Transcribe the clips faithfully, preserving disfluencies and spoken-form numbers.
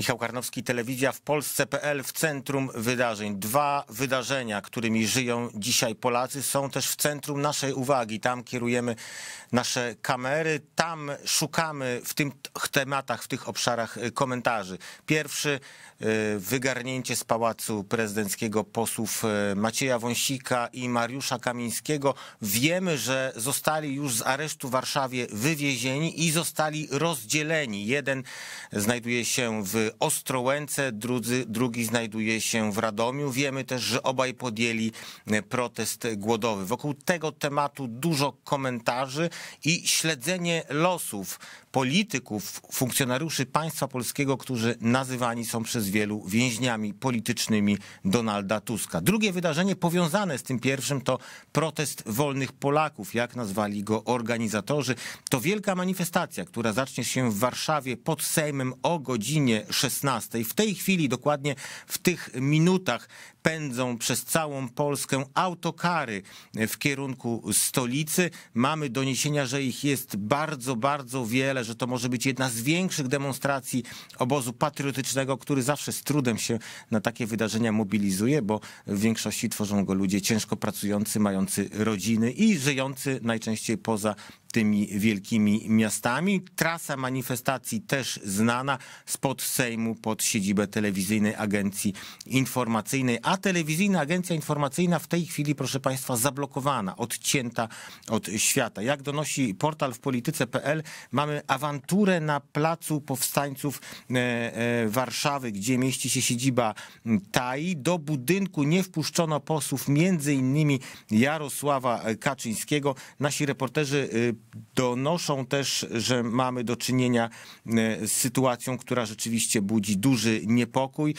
Michał Karnowski, telewizja w Polsce.pl, w centrum wydarzeń. Dwa wydarzenia, którymi żyją dzisiaj Polacy, są też w centrum naszej uwagi. Tam kierujemy nasze kamery, tam szukamy w tych tematach, w tych obszarach komentarzy. Pierwszy, wygarnięcie z Pałacu Prezydenckiego posłów Macieja Wąsika i Mariusza Kamińskiego. Wiemy, że zostali już z aresztu w Warszawie wywiezieni i zostali rozdzieleni. Jeden znajduje się w Ostrołęce, drugi, drugi znajduje się w Radomiu. Wiemy też, że obaj podjęli protest głodowy. Wokół tego tematu dużo komentarzy i śledzenie losów polityków, funkcjonariuszy państwa polskiego, którzy nazywani są przez wielu więźniami politycznymi Donalda Tuska. Drugie wydarzenie powiązane z tym pierwszym to protest wolnych Polaków, jak nazwali go organizatorzy. To wielka manifestacja, która zacznie się w Warszawie pod Sejmem o godzinie szesnastej. W tej chwili, dokładnie w tych minutach, pędzą przez całą Polskę autokary w kierunku stolicy. Mamy doniesienia, że ich jest bardzo, bardzo wiele, że to może być jedna z większych demonstracji obozu patriotycznego, który zawsze z trudem się na takie wydarzenia mobilizuje, bo w większości tworzą go ludzie ciężko pracujący, mający rodziny i żyjący najczęściej poza tymi wielkimi miastami. Trasa manifestacji też znana, spod Sejmu pod siedzibę telewizyjnej Agencji Informacyjnej, a telewizyjna Agencja Informacyjna w tej chwili, proszę państwa, zablokowana, odcięta od świata. Jak donosi portal w polityce kropka p l, mamy awanturę na Placu Powstańców Warszawy, gdzie mieści się siedziba T A I. Do budynku nie wpuszczono posłów, między innymi Jarosława Kaczyńskiego. Nasi reporterzy donoszą też, że mamy do czynienia z sytuacją, która rzeczywiście budzi duży niepokój.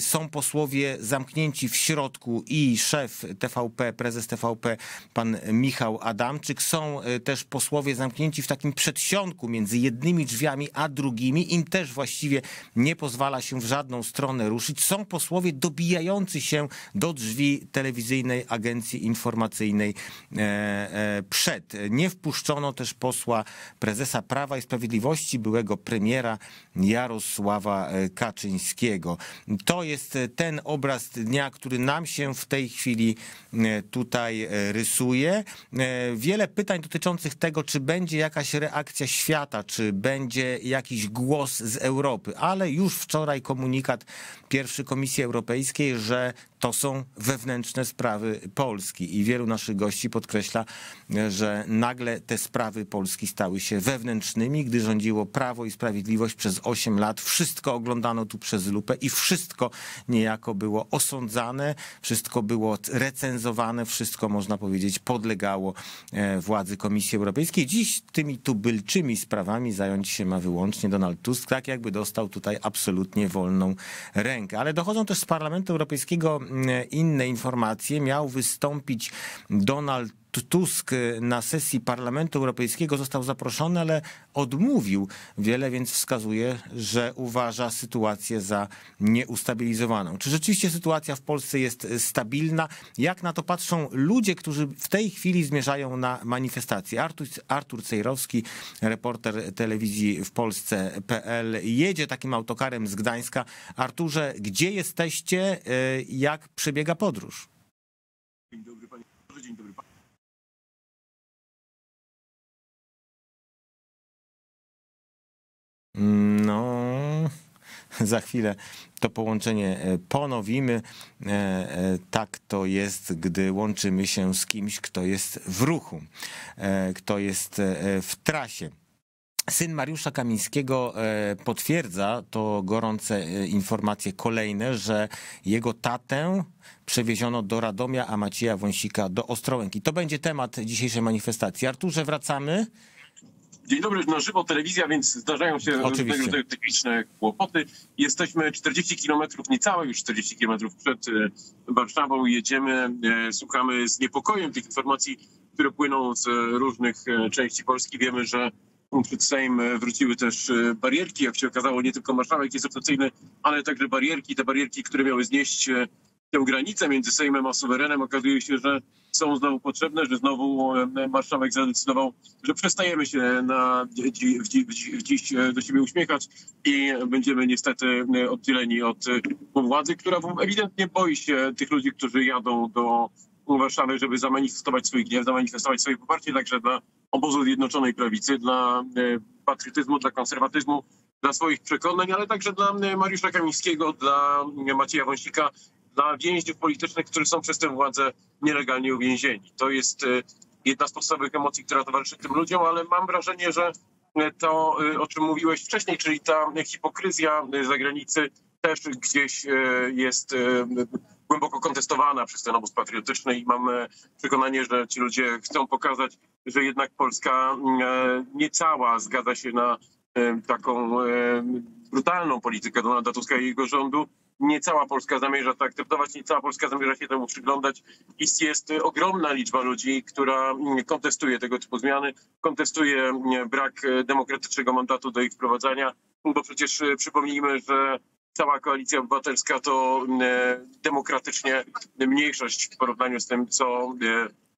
Są posłowie zamknięci w środku i szef T V P, prezes T V P, pan Michał Adamczyk. Są też posłowie zamknięci w takim przedsionku między jednymi drzwiami a drugimi. Im też właściwie nie pozwala się w żadną stronę ruszyć. Są posłowie dobijający się do drzwi telewizyjnej Agencji Informacyjnej przed. Nie wpuszczają Wpuszczono też posła, prezesa Prawa i Sprawiedliwości, byłego premiera Jarosława Kaczyńskiego. To jest ten obraz dnia, który nam się w tej chwili tutaj rysuje. Wiele pytań dotyczących tego, czy będzie jakaś reakcja świata, czy będzie jakiś głos z Europy, ale już wczoraj komunikat pierwszy Komisji Europejskiej, że to są wewnętrzne sprawy Polski i wielu naszych gości podkreśla, że nagle te sprawy Polski stały się wewnętrznymi, gdy rządziło Prawo i Sprawiedliwość przez osiem lat. Wszystko oglądano tu przez lupę i wszystko niejako było osądzane, wszystko było recenzowane, wszystko, można powiedzieć, podlegało władzy Komisji Europejskiej. Dziś tymi tubylczymi sprawami zająć się ma wyłącznie Donald Tusk, tak jakby dostał tutaj absolutnie wolną rękę. Ale dochodzą też z Parlamentu Europejskiego inne informacje. Miał wystąpić Donald Tusk na sesji Parlamentu Europejskiego, został zaproszony, ale odmówił. Wiele więc wskazuje, że uważa sytuację za nieustabilizowaną. Czy rzeczywiście sytuacja w Polsce jest stabilna? Jak na to patrzą ludzie, którzy w tej chwili zmierzają na manifestację? Artur, Artur Cejrowski, reporter telewizji w Polsce kropka p l, jedzie takim autokarem z Gdańska. Arturze, gdzie jesteście? Jak przebiega podróż? Dzień dobry, panie. Dzień dobry, panie. No, za chwilę to połączenie ponowimy. Tak to jest, gdy łączymy się z kimś, kto jest w ruchu, kto jest w trasie. Syn Mariusza Kamińskiego potwierdza, to gorące informacje kolejne, że jego tatę przewieziono do Radomia, a Macieja Wąsika do Ostrołęki. To będzie temat dzisiejszej manifestacji. Arturze, wracamy. Dzień dobry, na żywo telewizja, więc zdarzają się różnego rodzaju techniczne kłopoty. Jesteśmy czterdzieści kilometrów, niecałe już czterdzieści kilometrów przed Warszawą. Jedziemy, słuchamy z niepokojem tych informacji, które płyną z różnych części Polski. Wiemy, że przed Sejm wróciły też barierki, jak się okazało, nie tylko marszałek jest obstacyjny, ale także barierki, te barierki, które miały znieść tę granicę między Sejmem a suwerenem, okazuje się, że są znowu potrzebne, że znowu marszałek zadecydował, że przestajemy się na dziś, dziś do siebie uśmiechać i będziemy niestety oddzieleni od władzy, która ewidentnie boi się tych ludzi, którzy jadą do Warszawy, żeby zamanifestować swój gniew, zamanifestować swoje poparcie także dla obozu Zjednoczonej Prawicy, dla patriotyzmu, dla konserwatyzmu, dla swoich przekonań, ale także dla Mariusza Kamińskiego, dla Macieja Wąsika, dla więźniów politycznych, którzy są przez tę władzę nielegalnie uwięzieni. To jest jedna z podstawowych emocji, która towarzyszy tym ludziom, ale mam wrażenie, że to, o czym mówiłeś wcześniej, czyli ta hipokryzja zagranicy, też gdzieś jest głęboko kontestowana przez ten obóz patriotyczny i mam przekonanie, że ci ludzie chcą pokazać, że jednak Polska nie cała zgadza się na taką brutalną politykę Donalda Tuska i jego rządu. Nie cała Polska zamierza to akceptować, nie cała Polska zamierza się temu przyglądać. I jest ogromna liczba ludzi, która kontestuje tego typu zmiany, kontestuje brak demokratycznego mandatu do ich wprowadzania, bo przecież przypomnijmy, że cała Koalicja Obywatelska to demokratycznie mniejszość w porównaniu z tym, co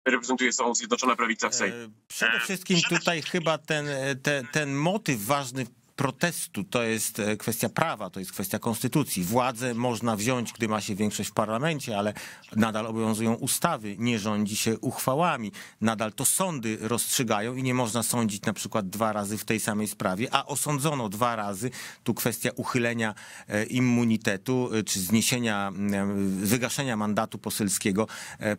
reprezentuje są Zjednoczona Prawica w Sejmie. Przede wszystkim tutaj chyba ten, ten, ten motyw ważny protestu to jest kwestia prawa, to jest kwestia konstytucji. Władzę można wziąć, gdy ma się większość w parlamencie, ale nadal obowiązują ustawy, nie rządzi się uchwałami. Nadal to sądy rozstrzygają i nie można sądzić na przykład dwa razy w tej samej sprawie, a osądzono dwa razy. Tu kwestia uchylenia immunitetu, czy zniesienia, wygaszenia mandatu poselskiego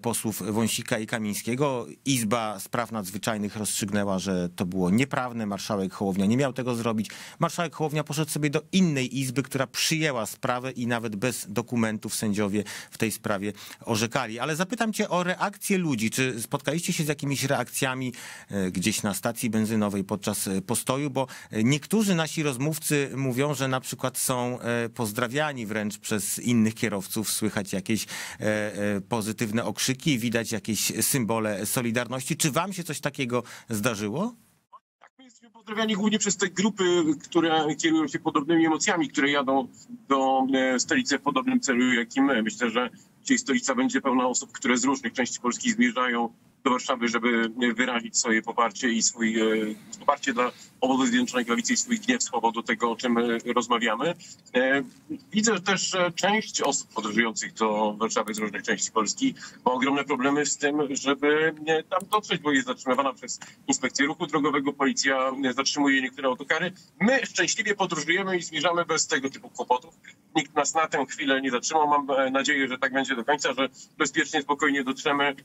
posłów Wąsika i Kamińskiego. Izba Spraw Nadzwyczajnych rozstrzygnęła, że to było nieprawne. Marszałek Hołownia nie miał tego zrobić. Marszałek Hołownia poszedł sobie do innej izby, która przyjęła sprawę i nawet bez dokumentów sędziowie w tej sprawie orzekali. Ale zapytam cię o reakcję ludzi. Czy spotkaliście się z jakimiś reakcjami gdzieś na stacji benzynowej podczas postoju? Bo niektórzy nasi rozmówcy mówią, że na przykład są pozdrawiani wręcz przez innych kierowców. Słychać jakieś pozytywne okrzyki, widać jakieś symbole solidarności. Czy wam się coś takiego zdarzyło? Pozdrawiani głównie przez te grupy, które kierują się podobnymi emocjami, które jadą do stolicy w podobnym celu, jak i my. Myślę, że dzisiaj stolica będzie pełna osób, które z różnych części Polski zmierzają do Warszawy, żeby wyrazić swoje poparcie i swój poparcie dla obozu Zjednoczonej Prawicy i swój gniew z powodu tego, o czym rozmawiamy. Widzę też część osób podróżujących do Warszawy z różnych części Polski ma ogromne problemy z tym, żeby tam dotrzeć, bo jest zatrzymywana przez inspekcję ruchu drogowego, policja zatrzymuje niektóre autokary. My szczęśliwie podróżujemy i zmierzamy bez tego typu kłopotów. Nikt nas na tę chwilę nie zatrzymał. Mam nadzieję, że tak będzie do końca, że bezpiecznie, spokojnie dotrzemy.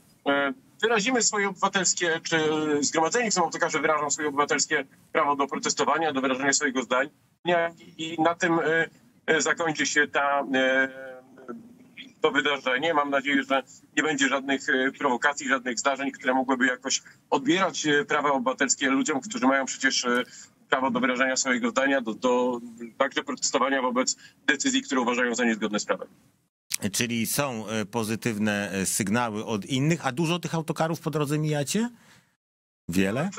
Wyrazimy swoje obywatelskie, czy zgromadzeni są autokarze wyrażą swoje obywatelskie prawo do protestowania, do wyrażania swojego zdania i na tym zakończy się ta, to wydarzenie. Mam nadzieję, że nie będzie żadnych prowokacji, żadnych zdarzeń, które mogłyby jakoś odbierać prawa obywatelskie ludziom, którzy mają przecież prawo do wyrażania swojego zdania, do, do także protestowania wobec decyzji, które uważają za niezgodne z prawem. Czyli są pozytywne sygnały od innych, a dużo tych autokarów po drodze mijacie? Wiele?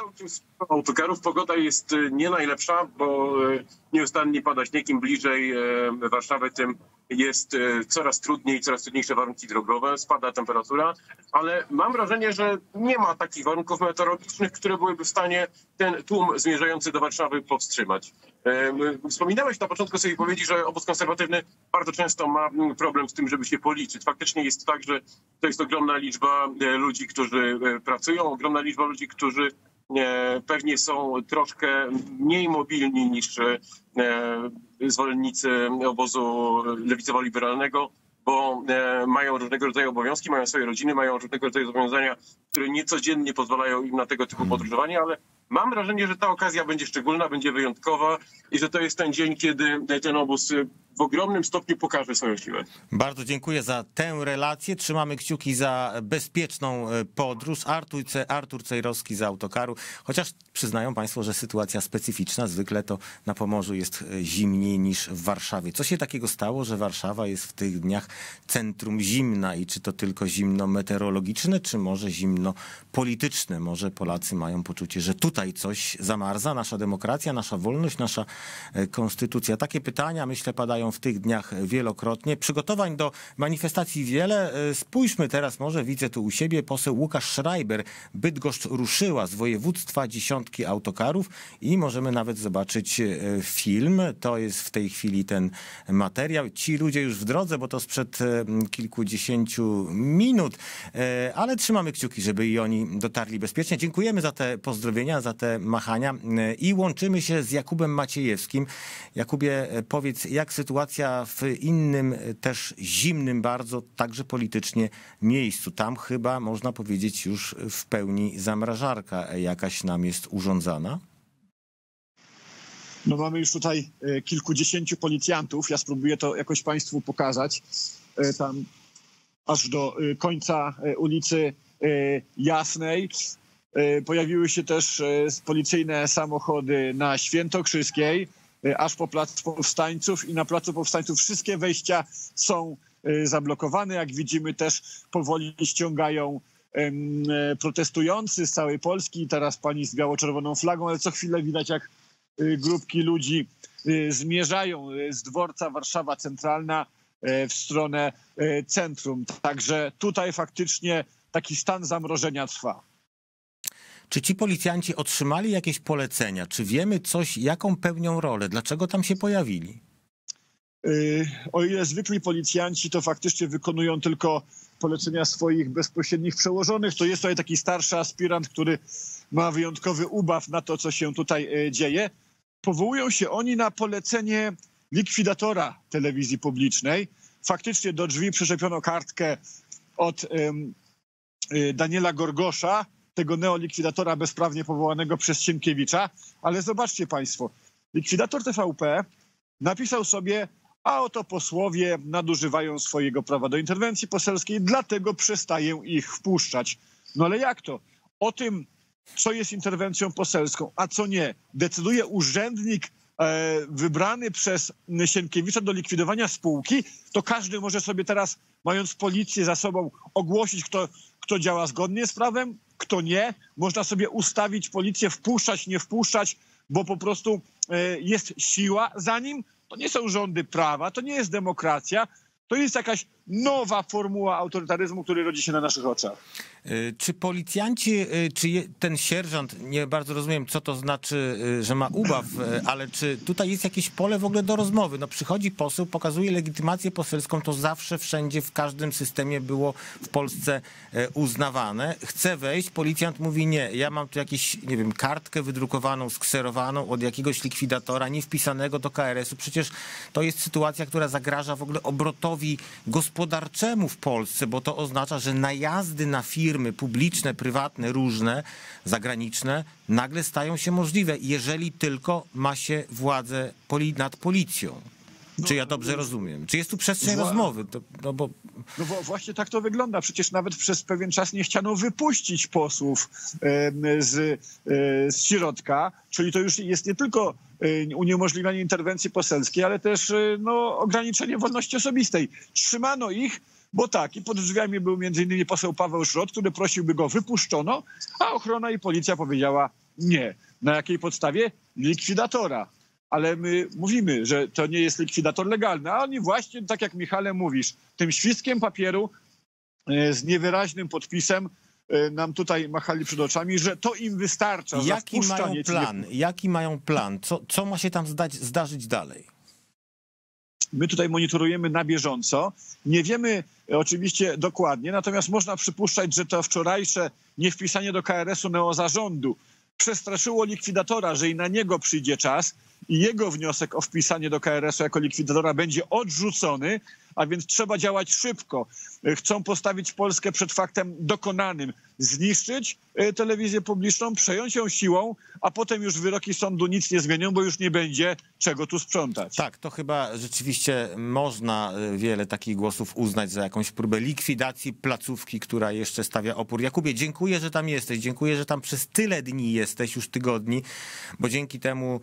Autokarów pogoda jest nie najlepsza, bo nieustannie pada śnieg. Im bliżej Warszawy, tym jest coraz trudniej, coraz trudniejsze warunki drogowe, spada temperatura, ale mam wrażenie, że nie ma takich warunków meteorologicznych, które byłyby w stanie ten tłum zmierzający do Warszawy powstrzymać. Wspominałeś na początku swojej wypowiedzi, że obóz konserwatywny bardzo często ma problem z tym, żeby się policzyć. Faktycznie jest tak, że to jest ogromna liczba ludzi, którzy pracują, ogromna liczba ludzi, którzy pewnie są troszkę mniej mobilni niż zwolennicy obozu lewicowo-liberalnego, bo mają różnego rodzaju obowiązki, mają swoje rodziny, mają różnego rodzaju zobowiązania, które niecodziennie pozwalają im na tego typu podróżowanie, ale mam wrażenie, że ta okazja będzie szczególna, będzie wyjątkowa i że to jest ten dzień, kiedy ten obóz w ogromnym stopniu pokaże swoją siłę. Bardzo dziękuję za tę relację. Trzymamy kciuki za bezpieczną podróż. Artur, Artur Cejrowski z autokaru. Chociaż przyznają państwo, że sytuacja specyficzna. Zwykle to na Pomorzu jest zimniej niż w Warszawie. Co się takiego stało, że Warszawa jest w tych dniach centrum zimna i czy to tylko zimno meteorologiczne, czy może zimno polityczne? Może Polacy mają poczucie, że tutaj coś zamarza. Nasza demokracja, nasza wolność, nasza konstytucja. Takie pytania, myślę, padają się w tych dniach wielokrotnie. Przygotowań do manifestacji wiele. Spójrzmy teraz, może widzę tu u siebie, poseł Łukasz Schreiber. Bydgoszcz ruszyła z województwa dziesiątki autokarów i możemy nawet zobaczyć film. To jest w tej chwili ten materiał. Ci ludzie już w drodze, bo to sprzed kilkudziesięciu minut, ale trzymamy kciuki, żeby i oni dotarli bezpiecznie. Dziękujemy za te pozdrowienia, za te machania i łączymy się z Jakubem Maciejewskim. Jakubie, powiedz, jak sytuacja w innym, też zimnym bardzo, także politycznie miejscu. Tam chyba można powiedzieć już w pełni zamrażarka jakaś nam jest urządzana. No mamy już tutaj kilkudziesięciu policjantów. Ja spróbuję to jakoś państwu pokazać. Tam aż do końca ulicy Jasnej. Pojawiły się też policyjne samochody na Świętokrzyskiej, aż po Plac Powstańców, i na Placu Powstańców wszystkie wejścia są zablokowane. Jak widzimy, też powoli ściągają protestujący z całej Polski. Teraz pani z biało-czerwoną flagą, ale co chwilę widać, jak grupki ludzi zmierzają z dworca Warszawa Centralna w stronę centrum. Także tutaj faktycznie taki stan zamrożenia trwa. Czy ci policjanci otrzymali jakieś polecenia? Czy wiemy coś, jaką pełnią rolę? Dlaczego tam się pojawili? O ile zwykli policjanci to faktycznie wykonują tylko polecenia swoich bezpośrednich przełożonych, to jest tutaj taki starszy aspirant, który ma wyjątkowy ubaw na to, co się tutaj dzieje. Powołują się oni na polecenie likwidatora telewizji publicznej. Faktycznie do drzwi przyczepiono kartkę od Daniela Gorgosza, tego neolikwidatora bezprawnie powołanego przez Sienkiewicza. Ale zobaczcie państwo, likwidator T V P napisał sobie: a oto posłowie nadużywają swojego prawa do interwencji poselskiej, dlatego przestaję ich wpuszczać. No ale jak to? O tym, co jest interwencją poselską, a co nie, decyduje urzędnik wybrany przez Sienkiewicza do likwidowania spółki, to każdy może sobie teraz, mając policję za sobą, ogłosić, kto, kto działa zgodnie z prawem, kto nie. Można sobie ustawić policję, wpuszczać, nie wpuszczać, bo po prostu jest siła za nim. To nie są rządy prawa, to nie jest demokracja. To jest jakaś nowa formuła autorytaryzmu, który rodzi się na naszych oczach. Czy policjanci, czy ten sierżant, nie bardzo rozumiem, co to znaczy, że ma ubaw, ale czy tutaj jest jakieś pole w ogóle do rozmowy? No przychodzi poseł, pokazuje legitymację poselską, to zawsze, wszędzie, w każdym systemie było w Polsce uznawane. Chce wejść, policjant mówi: nie, ja mam tu jakąś, nie wiem, kartkę wydrukowaną, skserowaną od jakiegoś likwidatora, nie wpisanego do K R S u. Przecież to jest sytuacja, która zagraża w ogóle obrotowi gospodarczemu w Polsce, bo to oznacza, że najazdy na firmy publiczne, prywatne, różne, zagraniczne, nagle stają się możliwe, jeżeli tylko ma się władzę nad policją. Czy ja dobrze rozumiem? Czy jest tu przestrzeń Wła... rozmowy? To, no, bo... no bo właśnie tak to wygląda. Przecież nawet przez pewien czas nie chciano wypuścić posłów z, z środka, czyli to już jest nie tylko uniemożliwianie interwencji poselskiej, ale też no, ograniczenie wolności osobistej. Trzymano ich, bo tak, i pod drzwiami był między innymi poseł Paweł Szrot, który prosił, by go wypuszczono, a ochrona i policja powiedziała nie. Na jakiej podstawie? Likwidatora. Ale my mówimy, że to nie jest likwidator legalny, a oni właśnie, tak jak Michale mówisz, tym świstkiem papieru z niewyraźnym podpisem nam tutaj machali przed oczami, że to im wystarcza. Jaki mają plan? Nie... Jaki mają plan? Co, co ma się tam zdać, zdarzyć dalej? My tutaj monitorujemy na bieżąco. Nie wiemy oczywiście dokładnie, natomiast można przypuszczać, że to wczorajsze niewpisanie do K R S u neozarządu przestraszyło likwidatora, że i na niego przyjdzie czas i jego wniosek o wpisanie do K R S u jako likwidatora będzie odrzucony, a więc trzeba działać szybko. Chcą postawić Polskę przed faktem dokonanym, zniszczyć telewizję publiczną, przejąć ją siłą, a potem już wyroki sądu nic nie zmienią, bo już nie będzie czego tu sprzątać. Tak, to chyba rzeczywiście można wiele takich głosów uznać za jakąś próbę likwidacji placówki, która jeszcze stawia opór. Jakubie, dziękuję, że tam jesteś, dziękuję, że tam przez tyle dni jesteś, już tygodni, bo dzięki temu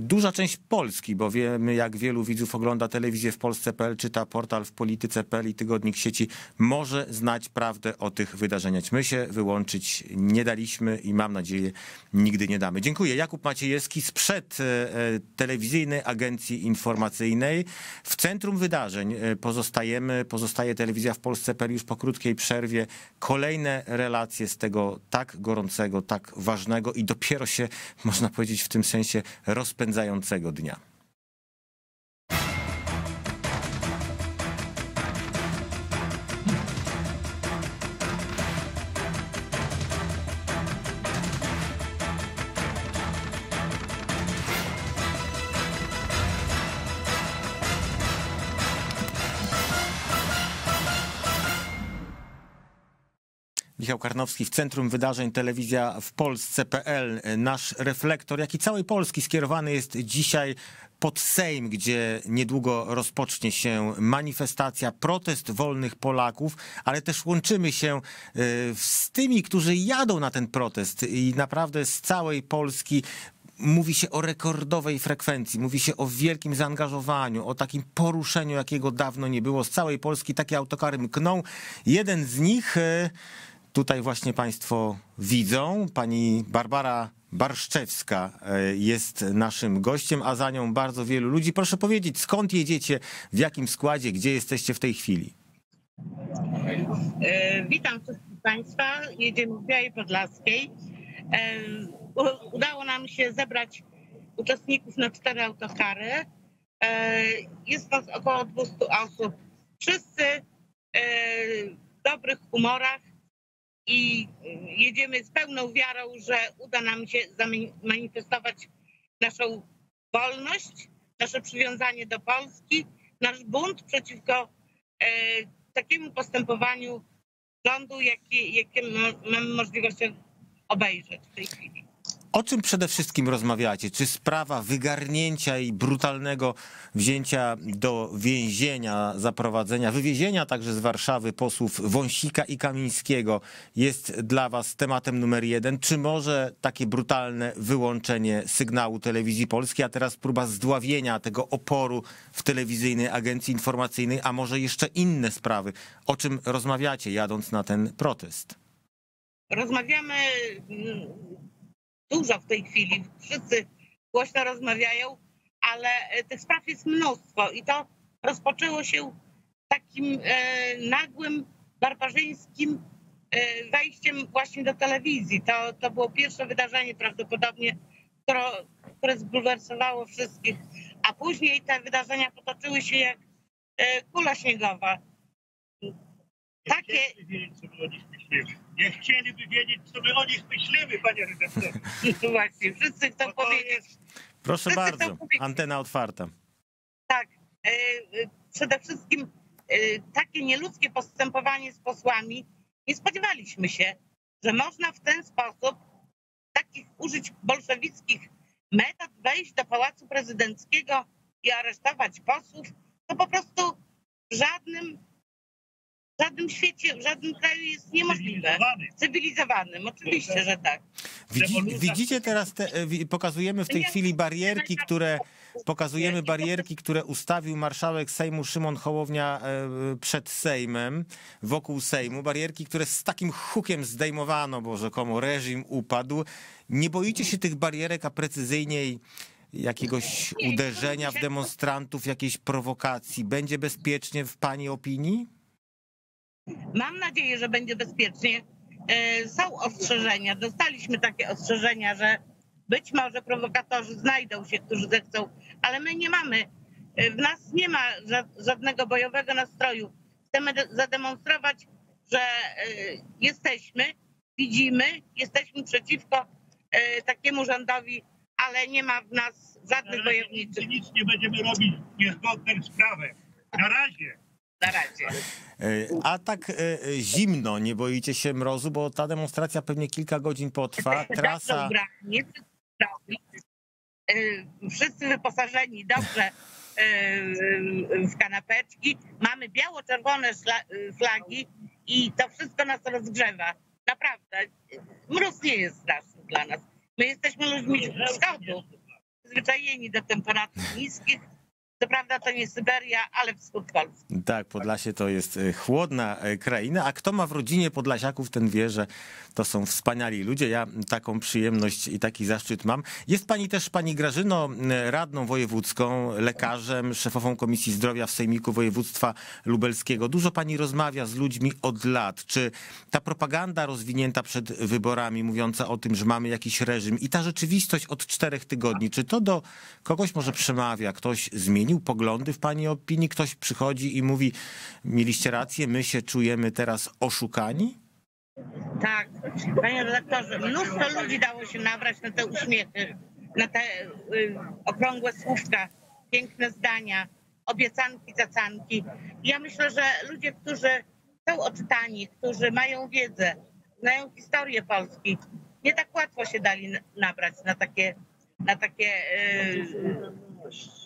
dużo duża część Polski, bo wiemy, jak wielu widzów ogląda telewizję w Polsce kropka p l, czyta portal w polityce kropka p l i tygodnik sieci, może znać prawdę o tych wydarzeniach. My się wyłączyć nie daliśmy i mam nadzieję nigdy nie damy. Dziękuję. Jakub Maciejewski sprzed telewizyjnej Agencji Informacyjnej. W centrum wydarzeń pozostajemy, pozostaje telewizja w Polsce kropka p l już po krótkiej przerwie. Kolejne relacje z tego tak gorącego, tak ważnego i dopiero się, można powiedzieć, w tym sensie rozpędzającego dnia. Michał Karnowski w centrum wydarzeń, telewizja w Polsce kropka p l. Nasz reflektor, jak i całej Polski, skierowany jest dzisiaj pod Sejm, gdzie niedługo rozpocznie się manifestacja, protest wolnych Polaków, ale też łączymy się z tymi, którzy jadą na ten protest i naprawdę z całej Polski. Mówi się o rekordowej frekwencji, mówi się o wielkim zaangażowaniu, o takim poruszeniu, jakiego dawno nie było. Z całej Polski takie autokary mkną. Jeden z nich tutaj właśnie państwo widzą. Pani Barbara Barszczewska jest naszym gościem, a za nią bardzo wielu ludzi. Proszę powiedzieć, skąd jedziecie, w jakim składzie, gdzie jesteście w tej chwili? Witam wszystkich państwa. Jedziemy w Białej Podlaskiej. Udało nam się zebrać uczestników na cztery autokary. Jest nas około dwustu osób. Wszyscy w dobrych humorach. I jedziemy z pełną wiarą, że uda nam się zamanifestować naszą wolność, nasze przywiązanie do Polski, nasz bunt przeciwko e, takiemu postępowaniu rządu, jakie, jakie mamy możliwość obejrzeć w tej chwili. O czym przede wszystkim rozmawiacie? Czy sprawa wygarnięcia i brutalnego wzięcia do więzienia, zaprowadzenia, wywiezienia także z Warszawy posłów Wąsika i Kamińskiego jest dla was tematem numer jeden? Czy może takie brutalne wyłączenie sygnału Telewizji Polskiej, a teraz próba zdławienia tego oporu w telewizyjnej Agencji Informacyjnej, a może jeszcze inne sprawy? O czym rozmawiacie, jadąc na ten protest? Rozmawiamy dużo w tej chwili, wszyscy głośno rozmawiają, ale tych spraw jest mnóstwo i to rozpoczęło się takim e, nagłym, barbarzyńskim e, wejściem właśnie do telewizji. To, to było pierwsze wydarzenie prawdopodobnie, które, które zbulwersowało wszystkich, a później te wydarzenia potoczyły się jak e, kula śniegowa. Takie... Nie chcieliby wiedzieć, co my o nich myślimy, panie redaktorze. Właśnie, wszyscy chcą powiedzieć. Proszę bardzo, antena otwarta. Tak, przede wszystkim takie nieludzkie postępowanie z posłami. Nie spodziewaliśmy się, że można w ten sposób takich użyć bolszewickich metod, wejść do Pałacu Prezydenckiego i aresztować posłów. To po prostu w żadnym... W żadnym świecie, w żadnym kraju jest niemożliwe. Cywilizowanym, Cywilizowanym oczywiście, że tak. Widzi, widzicie teraz, te, pokazujemy w tej chwili barierki, które pokazujemy barierki, które ustawił marszałek Sejmu Szymon Hołownia przed Sejmem, wokół Sejmu. Barierki, które z takim hukiem zdejmowano, bo rzekomo reżim upadł. Nie boicie się tych barierek, a precyzyjniej jakiegoś uderzenia w demonstrantów, jakiejś prowokacji? Będzie bezpiecznie w pani opinii? Mam nadzieję, że będzie bezpiecznie. Są ostrzeżenia, dostaliśmy takie ostrzeżenia, że być może prowokatorzy znajdą się, którzy zechcą, ale my nie mamy, w nas nie ma żadnego bojowego nastroju. Chcemy zademonstrować, że jesteśmy, widzimy, jesteśmy przeciwko takiemu rządowi, ale nie ma w nas żadnych bojowniczych. Nic nie będziemy robić niezgodnych z prawem. Na razie. Na razie. A tak zimno, nie boicie się mrozu, bo ta demonstracja pewnie kilka godzin potrwa. Trasa... Wszyscy wyposażeni dobrze w kanapeczki. Mamy biało-czerwone flagi i to wszystko nas rozgrzewa. Naprawdę. Mróz nie jest straszny dla nas. My jesteśmy ludźmi wschodu. przyzwyczajeni do temperatur niskich. Co prawda to nie Syberia, ale wschód Polski. Tak, Podlasie to jest chłodna kraina, a kto ma w rodzinie Podlasiaków, ten wie, że to są wspaniali ludzie. Ja taką przyjemność i taki zaszczyt mam. Jest pani też, pani Grażyno, radną wojewódzką, lekarzem, szefową Komisji Zdrowia w Sejmiku Województwa Lubelskiego. Dużo pani rozmawia z ludźmi od lat. Czy ta propaganda rozwinięta przed wyborami, mówiąca o tym, że mamy jakiś reżim, i ta rzeczywistość od czterech tygodni, czy to do kogoś może przemawia, ktoś zmieni poglądy w pani opinii? Ktoś przychodzi i mówi, mieliście rację, my się czujemy teraz oszukani? Tak, panie redaktorze, mnóstwo ludzi dało się nabrać na te uśmiechy, na te y, okrągłe słówka, piękne zdania, obiecanki, cacanki. Ja myślę, że ludzie, którzy są odczytani, którzy mają wiedzę, znają historię Polski, nie tak łatwo się dali nabrać na takie, na takie y,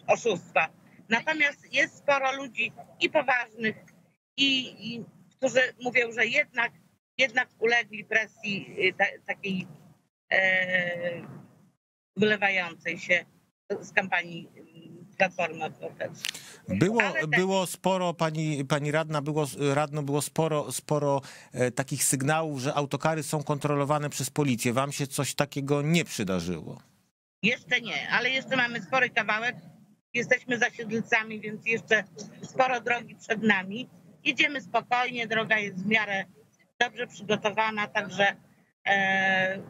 oszustwa. Natomiast jest sporo ludzi i poważnych, i, i którzy mówią, że jednak, jednak ulegli presji ta, takiej e, wylewającej się z kampanii Platformy Obywatelskiej. Było, tak, było sporo, pani, pani radna, było, radno było sporo, sporo takich sygnałów, że autokary są kontrolowane przez policję. Wam się coś takiego nie przydarzyło? Jeszcze nie, ale jeszcze mamy spory kawałek. Jesteśmy zasiedlcami, więc jeszcze sporo drogi przed nami. Jedziemy spokojnie, droga jest w miarę dobrze przygotowana, także e,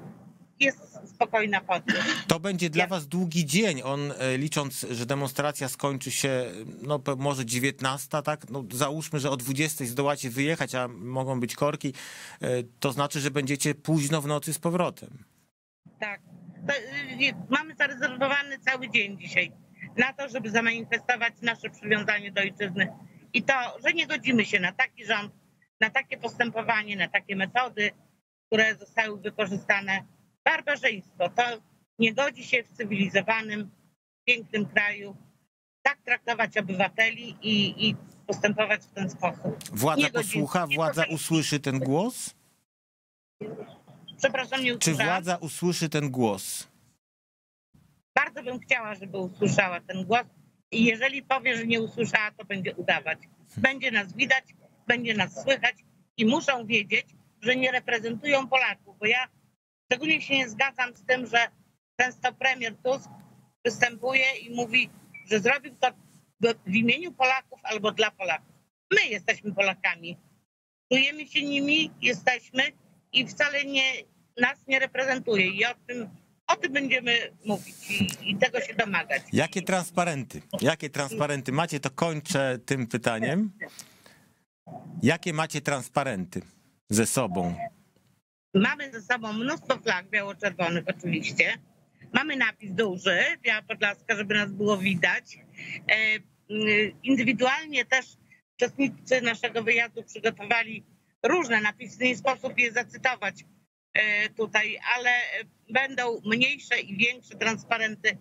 jest spokojna podróż. To będzie dla was długi dzień. On, licząc, że demonstracja skończy się no, może dziewiętnasta, tak? No, załóżmy, że o dwudziestej zdołacie wyjechać, a mogą być korki, to znaczy, że będziecie późno w nocy z powrotem. Tak. To mamy zarezerwowany cały dzień dzisiaj na to, żeby zamanifestować nasze przywiązanie do ojczyzny i to, że nie godzimy się na taki rząd, na takie postępowanie, na takie metody, które zostały wykorzystane. Barbarzyństwo, to nie godzi się w cywilizowanym, pięknym kraju tak traktować obywateli i, i postępować w ten sposób. Władza posłucha, władza usłyszy ten głos? Przepraszam, nie usłyszałam. Czy władza usłyszy ten głos? Bardzo bym chciała, żeby usłyszała ten głos. I jeżeli powie, że nie usłyszała, to będzie udawać. Będzie nas widać, będzie nas słychać i muszą wiedzieć, że nie reprezentują Polaków. Bo ja szczególnie się nie zgadzam z tym, że często premier Tusk występuje i mówi, że zrobił to w imieniu Polaków albo dla Polaków. My jesteśmy Polakami. Czujemy się nimi, jesteśmy i wcale nie... nas nie reprezentuje i o tym, o tym będziemy mówić i, i tego się domagać. Jakie transparenty? Jakie transparenty macie? To kończę tym pytaniem. Jakie macie transparenty ze sobą? Mamy ze sobą mnóstwo flag biało-czerwonych oczywiście. Mamy napis duży, Biała Podlaska, żeby nas było widać. Indywidualnie też uczestnicy naszego wyjazdu przygotowali różne napisy, nie sposób je zacytować tutaj, ale będą mniejsze i większe transparenty,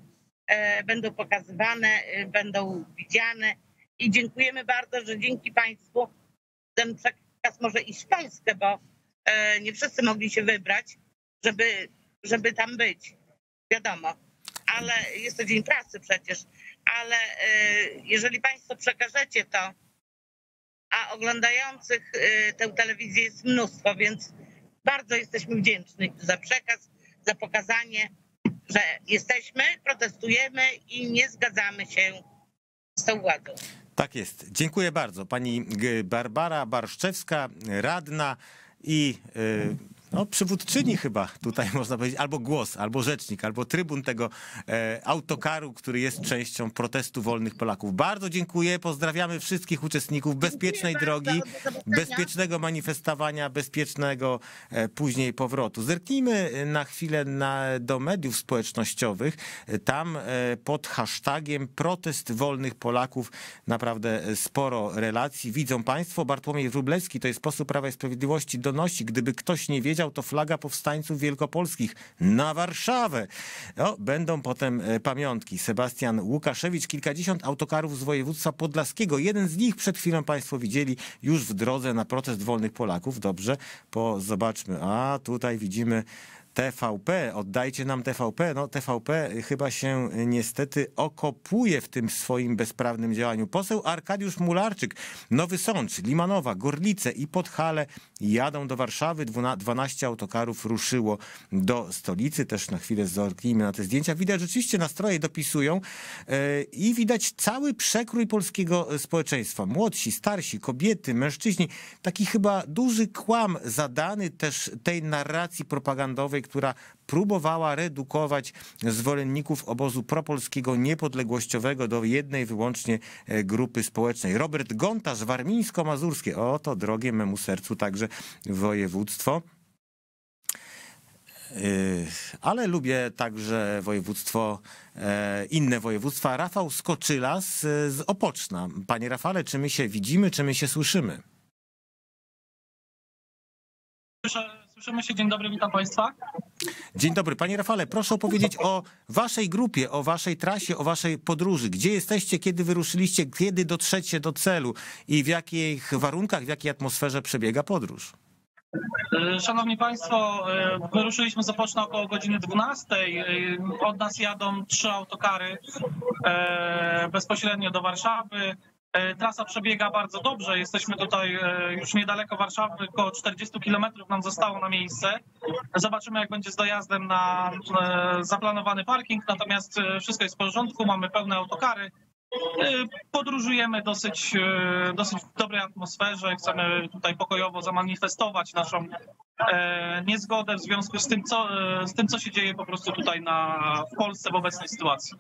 będą pokazywane, będą widziane i dziękujemy bardzo, że dzięki państwu ten przekaz może iść w Polskę, bo nie wszyscy mogli się wybrać, żeby, żeby tam być, wiadomo, ale jest to dzień pracy przecież, ale jeżeli państwo przekażecie to, a oglądających tę telewizję jest mnóstwo, więc bardzo jesteśmy wdzięczni za przekaz, za pokazanie, że jesteśmy, protestujemy i nie zgadzamy się z tą władzą. Tak jest. Dziękuję bardzo. Pani Barbara Barszczewska, radna i no, przywódczyni chyba tutaj można powiedzieć, albo głos, albo rzecznik, albo trybun tego autokaru, który jest częścią protestu wolnych Polaków. Bardzo dziękuję, pozdrawiamy wszystkich uczestników, bezpiecznej drogi, bezpiecznego manifestowania, bezpiecznego później powrotu. Zerknijmy na chwilę na, do mediów społecznościowych. Tam pod hasztagiem protest wolnych Polaków naprawdę sporo relacji. Widzą państwo, Bartłomiej Wróblewski, to jest poseł Prawa i Sprawiedliwości, donosi, gdyby ktoś nie wiedział, to flaga powstańców wielkopolskich na Warszawę. No, będą potem pamiątki. Sebastian Łukaszewicz, kilkadziesiąt autokarów z województwa podlaskiego. Jeden z nich przed chwilą państwo widzieli już w drodze na protest wolnych Polaków. Dobrze, po zobaczmy. A tutaj widzimy T V P, oddajcie nam T V P. No T V P chyba się niestety okopuje w tym swoim bezprawnym działaniu. Poseł Arkadiusz Mularczyk, Nowy Sącz, Limanowa, Gorlice i Podhale jadą do Warszawy. dwanaście autokarów ruszyło do stolicy. Też na chwilę zerknijmy na te zdjęcia. Widać, rzeczywiście nastroje dopisują i widać cały przekrój polskiego społeczeństwa. Młodsi, starsi, kobiety, mężczyźni. Taki chyba duży kłam zadany też tej narracji propagandowej, która próbowała redukować zwolenników obozu propolskiego, niepodległościowego do jednej wyłącznie grupy społecznej. Robert Gontarz, warmińsko-mazurskie. O, to drogie memu sercu także województwo. Ale lubię także województwo, inne województwa. Rafał Skoczylas z Opoczna. Panie Rafale, czy my się widzimy, czy my się słyszymy? Słyszymy się. Dzień dobry, witam Państwa. Dzień dobry. Panie Rafale, proszę opowiedzieć o waszej grupie, o waszej trasie, o waszej podróży. Gdzie jesteście, kiedy wyruszyliście, kiedy dotrzecie do celu i w jakich warunkach, w jakiej atmosferze przebiega podróż? Szanowni Państwo, wyruszyliśmy z Opoczna około godziny dwunastej. Od nas jadą trzy autokary bezpośrednio do Warszawy. Trasa przebiega bardzo dobrze, jesteśmy tutaj już niedaleko Warszawy, około czterdzieści kilometrów nam zostało na miejsce. Zobaczymy, jak będzie z dojazdem na zaplanowany parking, natomiast wszystko jest w porządku, mamy pełne autokary. Podróżujemy dosyć, dosyć w dobrej atmosferze, chcemy tutaj pokojowo zamanifestować naszą niezgodę w związku z tym, co, z tym, co się dzieje po prostu tutaj na, w Polsce w obecnej sytuacji.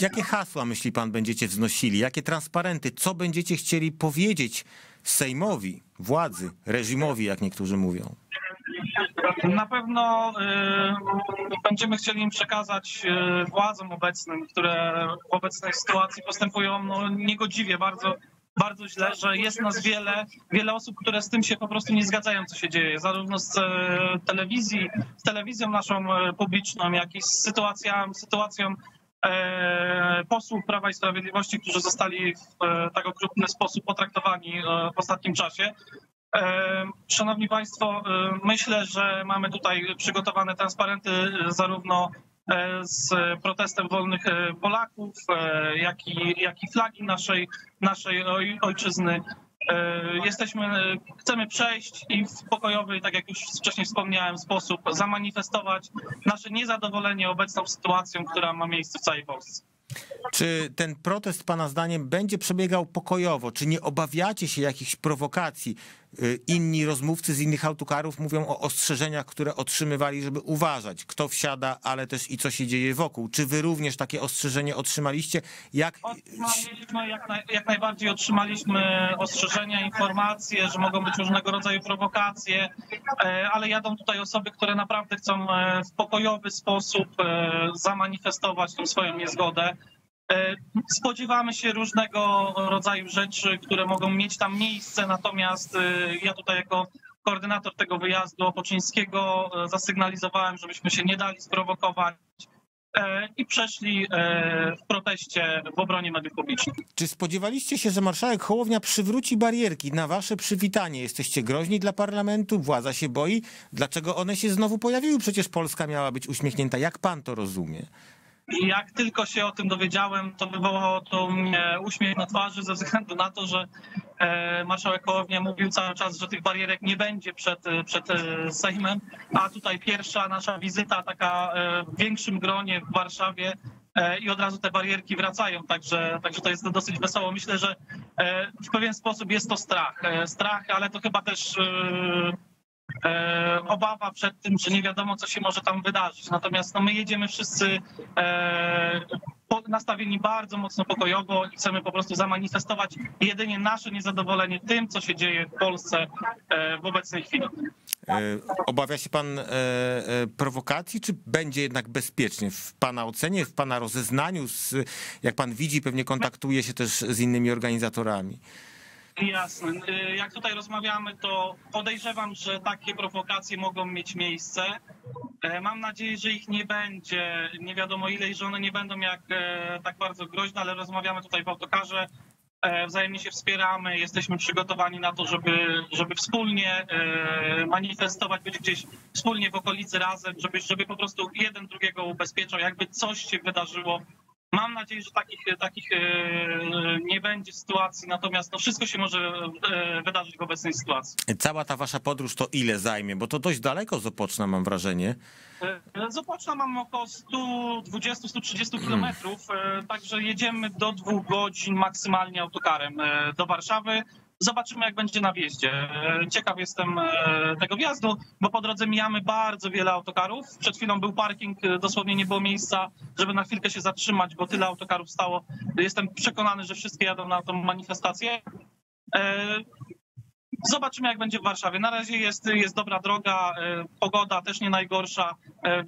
Jakie hasła, myśli pan, będziecie wznosili? Jakie transparenty? Co będziecie chcieli powiedzieć Sejmowi, władzy, reżimowi, jak niektórzy mówią? Na pewno y, będziemy chcieli im przekazać y, władzom obecnym, które w obecnej sytuacji postępują no, niegodziwie, bardzo, bardzo źle, że jest nas wiele, wiele osób, które z tym się po prostu nie zgadzają, co się dzieje, zarówno z y, telewizji, z telewizją naszą y, publiczną, jak i z sytuacją, sytuacją y, posłów Prawa i Sprawiedliwości, którzy zostali w y, tak okrutny sposób potraktowani y, w ostatnim czasie. Szanowni Państwo, myślę, że mamy tutaj przygotowane transparenty zarówno z protestem wolnych Polaków, jak i, jak i flagi naszej, naszej ojczyzny. Jesteśmy, chcemy przejść i w pokojowy, tak jak już wcześniej wspomniałem, sposób zamanifestować nasze niezadowolenie obecną sytuacją, która ma miejsce w całej Polsce. Czy ten protest, pana zdaniem, będzie przebiegał pokojowo? Czy nie obawiacie się jakichś prowokacji? Inni rozmówcy z innych autokarów mówią o ostrzeżeniach, które otrzymywali, żeby uważać, kto wsiada, ale też i co się dzieje wokół. Czy wy również takie ostrzeżenie otrzymaliście? Jak... Otrzymaliśmy, jak, naj, jak najbardziej otrzymaliśmy ostrzeżenia, informacje, że mogą być różnego rodzaju prowokacje, ale jadą tutaj osoby, które naprawdę chcą w pokojowy sposób zamanifestować tą swoją niezgodę. Spodziewamy się różnego rodzaju rzeczy, które mogą mieć tam miejsce, natomiast ja tutaj jako koordynator tego wyjazdu opoczyńskiego zasygnalizowałem, żebyśmy się nie dali sprowokować i przeszli w proteście w obronie mediów publicznych. Czy spodziewaliście się, że marszałek Hołownia przywróci barierki na wasze przywitanie? Jesteście groźni dla parlamentu, władza się boi. Dlaczego one się znowu pojawiły? Przecież Polska miała być uśmiechnięta. Jak pan to rozumie? Jak tylko się o tym dowiedziałem, to wywołało to u mnie uśmiech na twarzy ze względu na to, że marszałek Hołownia mówił cały czas, że tych barierek nie będzie przed, przed Sejmem, a tutaj pierwsza nasza wizyta taka w większym gronie w Warszawie i od razu te barierki wracają, także, także to jest dosyć wesoło. Myślę, że w pewien sposób jest to strach, strach, ale to chyba też... obawa przed tym, że nie wiadomo, co się może tam wydarzyć. Natomiast no, my jedziemy wszyscy e, nastawieni bardzo mocno pokojowo i chcemy po prostu zamanifestować jedynie nasze niezadowolenie tym, co się dzieje w Polsce e, w obecnej chwili. Obawia się pan e, e, prowokacji, czy będzie jednak bezpiecznie? W pana ocenie, w pana rozeznaniu, z, jak pan widzi, pewnie kontaktuje się też z innymi organizatorami. Jasne. Jak tutaj rozmawiamy, to podejrzewam, że takie prowokacje mogą mieć miejsce. Mam nadzieję, że ich nie będzie, nie wiadomo ile i że one nie będą jak tak bardzo groźne, ale rozmawiamy tutaj w autokarze wzajemnie się wspieramy, jesteśmy przygotowani na to, żeby, żeby wspólnie manifestować, być gdzieś wspólnie w okolicy razem, żeby, żeby po prostu jeden drugiego ubezpieczał, jakby coś się wydarzyło. Mam nadzieję, że takich, takich nie będzie sytuacji, natomiast no wszystko się może wydarzyć w obecnej sytuacji. Cała ta wasza podróż to ile zajmie? Bo to dość daleko z Opoczna, mam wrażenie. Z Opoczna mam około sto dwadzieścia do stu trzydziestu kilometrów, hmm. także jedziemy do dwóch godzin maksymalnie autokarem do Warszawy. Zobaczymy, jak będzie na wjeździe. Ciekaw jestem tego wjazdu, bo po drodze mijamy bardzo wiele autokarów. Przed chwilą był parking, dosłownie nie było miejsca, żeby na chwilkę się zatrzymać, bo tyle autokarów stało. Jestem przekonany, że wszystkie jadą na tą manifestację. Zobaczymy, jak będzie w Warszawie. Na razie jest, jest dobra droga, pogoda też nie najgorsza,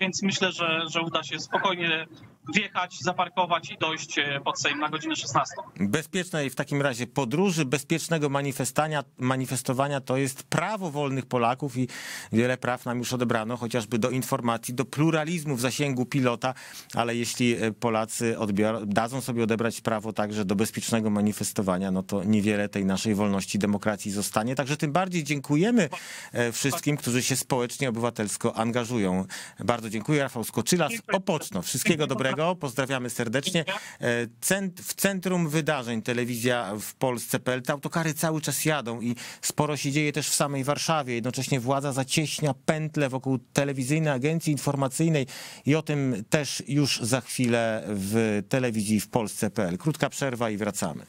więc myślę, że, że uda się spokojnie wjechać, zaparkować i dojść pod Sejm na godzinę szesnastą. Bezpiecznej w takim razie podróży, bezpiecznego manifestania, manifestowania to jest prawo wolnych Polaków i wiele praw nam już odebrano, chociażby do informacji, do pluralizmu w zasięgu pilota, ale jeśli Polacy odbiorą, dadzą sobie odebrać prawo także do bezpiecznego manifestowania, no to niewiele tej naszej wolności, demokracji zostanie. Także tym bardziej dziękujemy wszystkim, którzy się społecznie, obywatelsko angażują. Bardzo dziękuję. Rafał Skoczylas, Opoczno. Wszystkiego dobrego. Pozdrawiamy serdecznie. W centrum wydarzeń telewizja w Polsce kropka p l. Te autokary cały czas jadą i sporo się dzieje też w samej Warszawie. Jednocześnie władza zacieśnia pętlę wokół telewizyjnej agencji informacyjnej i o tym też już za chwilę w telewizji w Polsce kropka p l. Krótka przerwa i wracamy.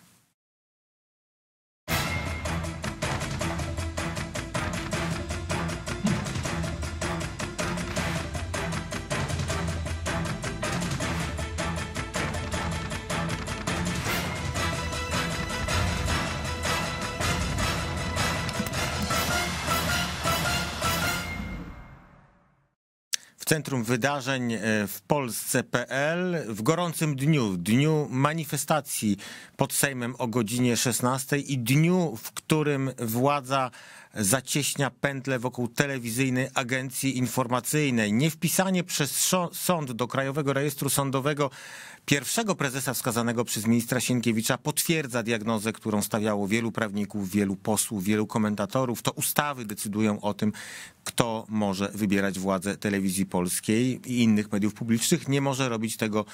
Centrum Wydarzeń w Polsce kropka p l w gorącym dniu, dniu manifestacji pod Sejmem o godzinie szesnastej i dniu, w którym władza zacieśnia pętlę wokół telewizyjnej agencji informacyjnej. Niewpisanie przez sąd do Krajowego Rejestru Sądowego pierwszego prezesa wskazanego przez ministra Sienkiewicza potwierdza diagnozę, którą stawiało wielu prawników, wielu posłów, wielu komentatorów. To ustawy decydują o tym, kto może wybierać władzę telewizji polskiej i innych mediów publicznych. Nie może robić tego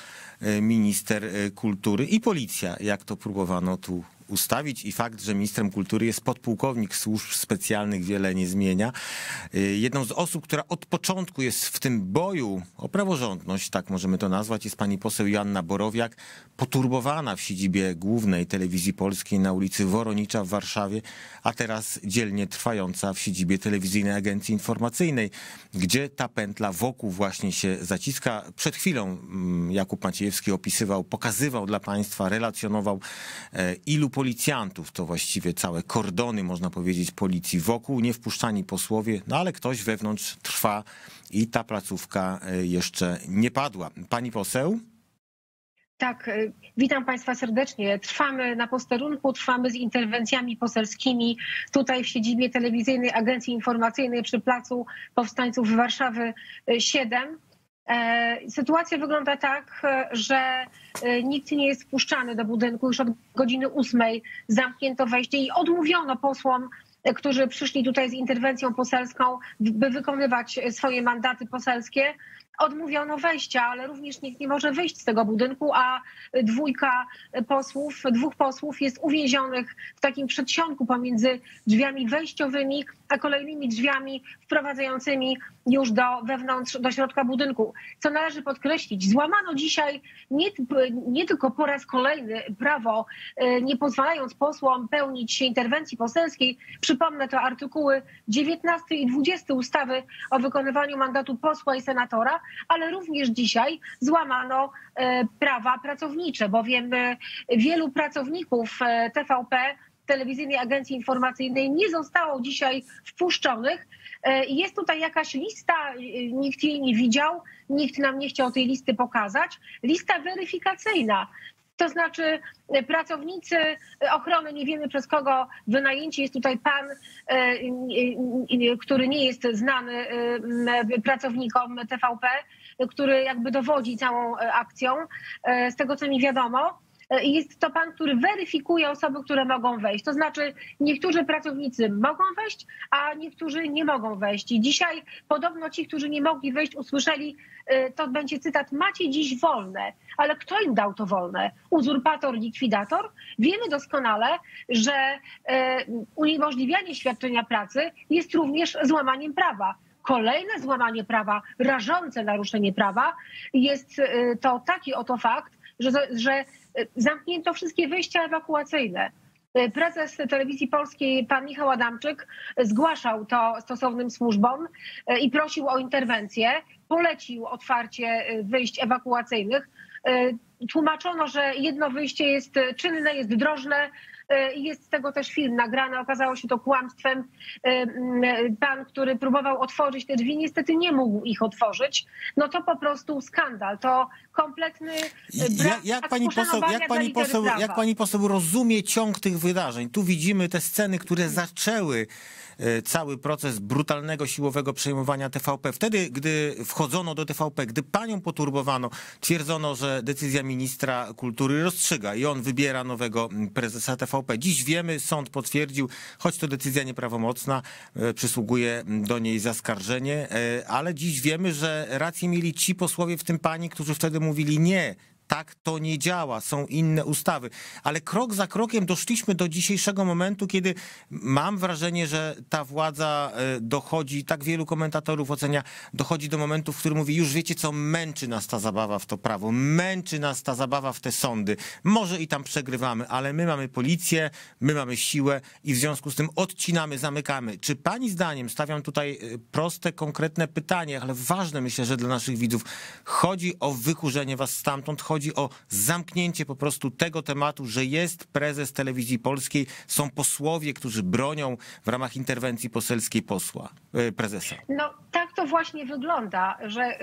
minister kultury i policja, jak to próbowano tu ustawić, i fakt, że ministrem kultury jest podpułkownik służb specjalnych, wiele nie zmienia. Jedną z osób, która od początku jest w tym boju o praworządność, tak możemy to nazwać, jest pani poseł Joanna Borowiak, poturbowana w siedzibie głównej telewizji polskiej na ulicy Woronicza w Warszawie, a teraz dzielnie trwająca w siedzibie telewizyjnej agencji informacyjnej, gdzie ta pętla wokół właśnie się zaciska. Przed chwilą Jakub Maciejewski opisywał, pokazywał dla państwa, relacjonował, ilu policjantów, to właściwie całe kordony, można powiedzieć, policji wokół, nie wpuszczani posłowie, no ale ktoś wewnątrz trwa i ta placówka jeszcze nie padła. Pani poseł? Tak, witam państwa serdecznie. Trwamy na posterunku, trwamy z interwencjami poselskimi tutaj w siedzibie telewizyjnej Agencji Informacyjnej przy Placu Powstańców Warszawy siedem. Sytuacja wygląda tak, że nikt nie jest wpuszczany do budynku. Już od godziny ósmej zamknięto wejście i odmówiono posłom, którzy przyszli tutaj z interwencją poselską, by wykonywać swoje mandaty poselskie. Odmówiono wejścia, ale również nikt nie może wyjść z tego budynku, a dwójka posłów, dwóch posłów jest uwięzionych w takim przedsionku pomiędzy drzwiami wejściowymi a kolejnymi drzwiami wprowadzającymi już do wewnątrz, do środka budynku. Co należy podkreślić, złamano dzisiaj nie, nie tylko po raz kolejny prawo, nie pozwalając posłom pełnić się interwencji poselskiej. Przypomnę, to artykuły dziewiętnasty i dwudziesty ustawy o wykonywaniu mandatu posła i senatora, ale również dzisiaj złamano prawa pracownicze, bowiem wielu pracowników T V P, Telewizyjnej Agencji Informacyjnej, nie zostało dzisiaj wpuszczonych. Jest tutaj jakaś lista, nikt jej nie widział, nikt nam nie chciał tej listy pokazać. Lista weryfikacyjna. To znaczy pracownicy ochrony, nie wiemy przez kogo wynajęci, jest tutaj pan, który nie jest znany pracownikom T V P, który jakby dowodzi całą akcją, z tego co mi wiadomo. Jest to pan, który weryfikuje osoby, które mogą wejść. To znaczy niektórzy pracownicy mogą wejść, a niektórzy nie mogą wejść. I dzisiaj podobno ci, którzy nie mogli wejść, usłyszeli, to będzie cytat, macie dziś wolne. Ale kto im dał to wolne? Uzurpator, likwidator? Wiemy doskonale, że uniemożliwianie świadczenia pracy jest również złamaniem prawa. Kolejne złamanie prawa, rażące naruszenie prawa, jest to taki oto fakt, że, że zamknięto wszystkie wyjścia ewakuacyjne. Prezes Telewizji Polskiej, pan Michał Adamczyk, zgłaszał to stosownym służbom i prosił o interwencję, polecił otwarcie wyjść ewakuacyjnych. Tłumaczono, że jedno wyjście jest czynne, jest drożne. Jest z tego też film nagrany, okazało się to kłamstwem. Pan, który próbował otworzyć te drzwi, niestety nie mógł ich otworzyć. No to po prostu skandal, to kompletny brak ja, jak pani poseł, jak pani poseł, jak pani poseł rozumie ciąg tych wydarzeń? Tu widzimy te sceny, które zaczęły cały proces brutalnego, siłowego przejmowania T V P. Wtedy, gdy wchodzono do T V P, gdy panią poturbowano, twierdzono, że decyzja ministra kultury rozstrzyga i on wybiera nowego prezesa T V P. Dziś wiemy, sąd potwierdził, choć to decyzja nieprawomocna, przysługuje do niej zaskarżenie, ale dziś wiemy, że rację mieli ci posłowie, w tym pani, którzy wtedy mówili nie. Tak to nie działa, są inne ustawy. Ale krok za krokiem doszliśmy do dzisiejszego momentu, kiedy mam wrażenie, że ta władza dochodzi, tak wielu komentatorów ocenia, dochodzi do momentu, w którym mówi, już wiecie co, męczy nas ta zabawa w to prawo, męczy nas ta zabawa w te sądy. Może i tam przegrywamy, ale my mamy policję, my mamy siłę i w związku z tym odcinamy, zamykamy. Czy pani zdaniem, stawiam tutaj proste, konkretne pytanie, ale ważne myślę, że dla naszych widzów, chodzi o wykurzenie was stamtąd, chodzi Chodzi o zamknięcie po prostu tego tematu, że jest prezes Telewizji Polskiej, są posłowie, którzy bronią w ramach interwencji poselskiej posła, prezesa. No tak to właśnie wygląda, że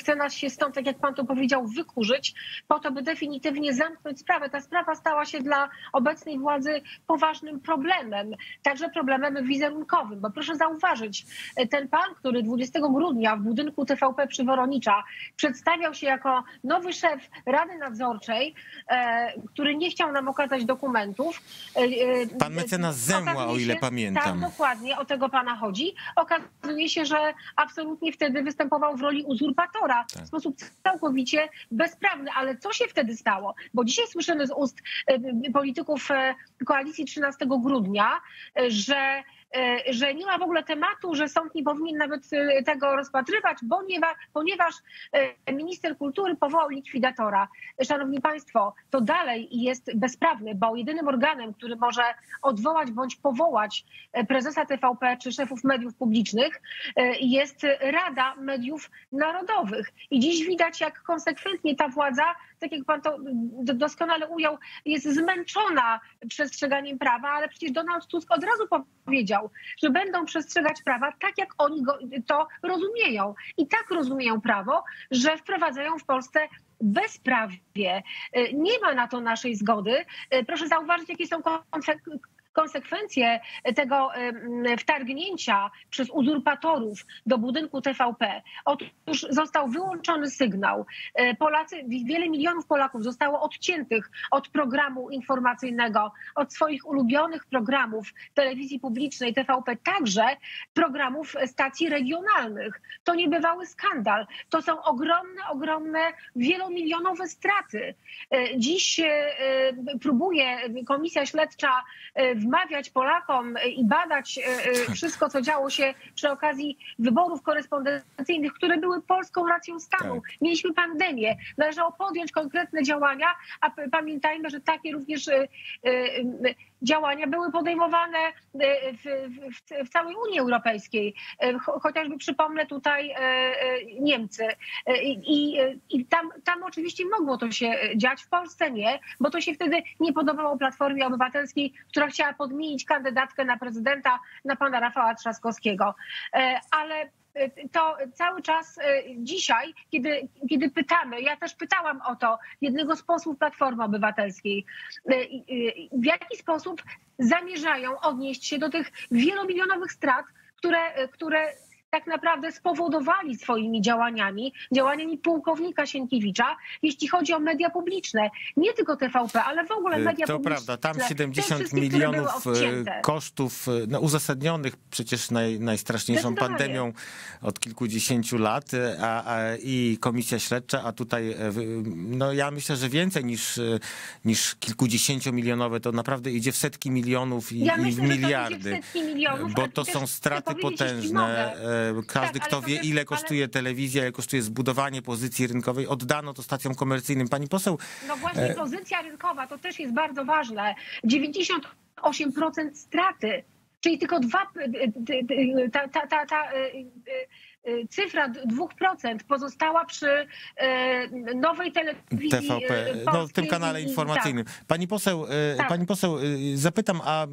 chce nas się stąd, tak jak pan to powiedział, wykurzyć, po to, by definitywnie zamknąć sprawę. Ta sprawa stała się dla obecnej władzy poważnym problemem, także problemem wizerunkowym, bo proszę zauważyć, ten pan, który dwudziestego grudnia w budynku T V P przy Woronicza przedstawiał się jako nowy szef Rady Nadzorczej, który nie chciał nam okazać dokumentów. Pan mecenas Zemła, o ile pamiętam. Tak, dokładnie, o tego pana chodzi. Okazuje się, że absolutnie wtedy występował w roli uzurpatora w sposób całkowicie bezprawny. Ale co się wtedy stało? Bo dzisiaj słyszymy z ust polityków koalicji trzynastego grudnia, że że nie ma w ogóle tematu, że sąd nie powinien nawet tego rozpatrywać, ponieważ minister kultury powołał likwidatora. Szanowni Państwo, to dalej jest bezprawne, bo jedynym organem, który może odwołać bądź powołać prezesa T V P czy szefów mediów publicznych, jest Rada Mediów Narodowych. I dziś widać, jak konsekwentnie ta władza, tak jak pan to doskonale ujął, jest zmęczona przestrzeganiem prawa, ale przecież Donald Tusk od razu powiedział, że będą przestrzegać prawa tak, jak oni go, to rozumieją. I tak rozumieją prawo, że wprowadzają w Polsce bezprawie. Nie ma na to naszej zgody. Proszę zauważyć, jakie są konsekwencje. Konsekwencje tego wtargnięcia przez uzurpatorów do budynku T V P. Otóż został wyłączony sygnał. Polacy, wiele milionów Polaków zostało odciętych od programu informacyjnego, od swoich ulubionych programów telewizji publicznej T V P, także programów stacji regionalnych. To niebywały skandal. To są ogromne, ogromne, wielomilionowe straty. Dziś próbuje Komisja Śledcza w wmawiać Polakom i badać wszystko, co działo się przy okazji wyborów korespondencyjnych, które były polską racją stanu. Mieliśmy pandemię, należało podjąć konkretne działania, a pamiętajmy, że takie również działania były podejmowane w, w, w całej Unii Europejskiej. Chociażby przypomnę tutaj Niemcy. I, i tam, tam oczywiście mogło to się dziać, w Polsce nie, bo to się wtedy nie podobało Platformie Obywatelskiej, która chciała podmienić kandydatkę na prezydenta, na pana Rafała Trzaskowskiego. Ale to cały czas dzisiaj, kiedy, kiedy pytamy, ja też pytałam o to jednego z posłów Platformy Obywatelskiej, w jaki sposób zamierzają odnieść się do tych wielomilionowych strat, które, które tak naprawdę spowodowali swoimi działaniami, działaniami pułkownika Sienkiewicza, jeśli chodzi o media publiczne. Nie tylko T V P, ale w ogóle media to publiczne. To prawda, tam siedemdziesiąt milionów kosztów no, uzasadnionych przecież naj, najstraszniejszą pandemią od kilkudziesięciu lat a, a, i komisja śledcza, a tutaj no ja myślę, że więcej niż, niż kilkudziesięciomilionowe, to naprawdę idzie w setki milionów i, ja i myślę, w miliardy, to milionów, bo to są straty potężne. Każdy, tak, kto wie, ile ale... kosztuje telewizja, ile kosztuje zbudowanie pozycji rynkowej, oddano to stacjom komercyjnym. Pani poseł... No właśnie pozycja rynkowa, to też jest bardzo ważne. dziewięćdziesiąt osiem procent straty, czyli tylko dwa... Ta, ta, ta, ta, cyfra dwóch procent pozostała przy nowej telewizji T V P, no, w tym kanale informacyjnym. Tak. Pani poseł, tak. Pani poseł, zapytam, a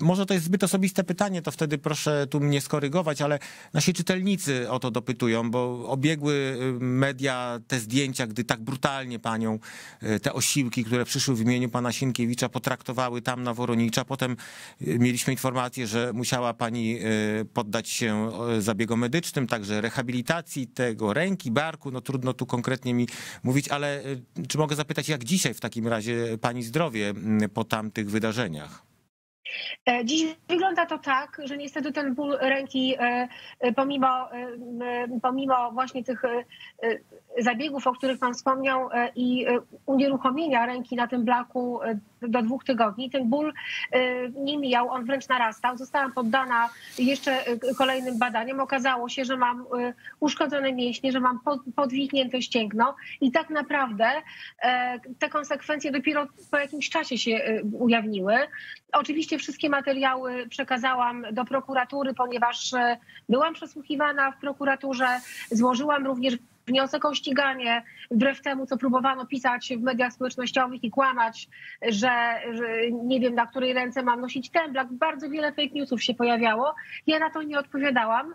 może to jest zbyt osobiste pytanie, to wtedy proszę tu mnie skorygować, ale nasi czytelnicy o to dopytują, bo obiegły media te zdjęcia, gdy tak brutalnie panią, te osiłki, które przyszły w imieniu pana Sienkiewicza, potraktowały tam na Woronicza. Potem mieliśmy informację, że musiała pani poddać się zabiegom medycznym, także że rehabilitacji tego ręki, barku, no trudno tu konkretnie mi mówić, ale czy mogę zapytać, jak dzisiaj w takim razie pani zdrowie po tamtych wydarzeniach? Dziś wygląda to tak, że niestety ten ból ręki, pomimo, pomimo właśnie tych zabiegów, o których pan wspomniał, i unieruchomienia ręki na tym blaku do dwóch tygodni, ten ból nie mijał, on wręcz narastał. Zostałam poddana jeszcze kolejnym badaniom. Okazało się, że mam uszkodzone mięśnie, że mam podwiknięte ścięgno i tak naprawdę te konsekwencje dopiero po jakimś czasie się ujawniły. Oczywiście wszystkie materiały przekazałam do prokuratury, ponieważ byłam przesłuchiwana w prokuraturze, złożyłam również wniosek o ściganie, wbrew temu, co próbowano pisać w mediach społecznościowych i kłamać, że, że nie wiem, na której ręce mam nosić ten blak. Bardzo wiele fake newsów się pojawiało. Ja na to nie odpowiadałam,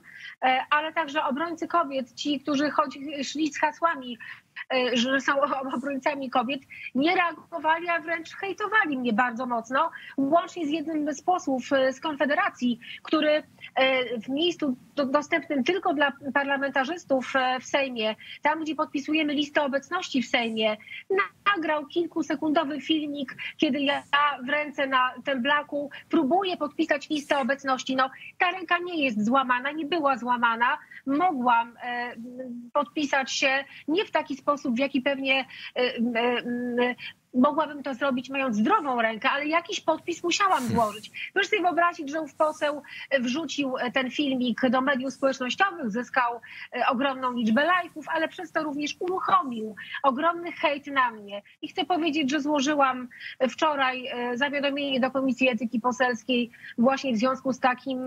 ale także obrońcy kobiet, ci, którzy chodzi, szli z hasłami, że są obrońcami kobiet, nie reagowali, a wręcz hejtowali mnie bardzo mocno, łącznie z jednym z posłów z Konfederacji, który w miejscu dostępnym tylko dla parlamentarzystów w Sejmie, tam gdzie podpisujemy listę obecności w Sejmie, nagrał kilkusekundowy filmik, kiedy ja w ręce na tym blaku próbuję podpisać listę obecności. No, ta ręka nie jest złamana, nie była złamana, mogłam podpisać się nie w taki sposób, w jaki pewnie y, y, y, mogłabym to zrobić, mając zdrową rękę, ale jakiś podpis musiałam złożyć. Proszę sobie wyobrazić, że ów poseł wrzucił ten filmik do mediów społecznościowych, zyskał ogromną liczbę lajków, ale przez to również uruchomił ogromny hejt na mnie. I chcę powiedzieć, że złożyłam wczoraj zawiadomienie do Komisji Etyki Poselskiej właśnie w związku z takim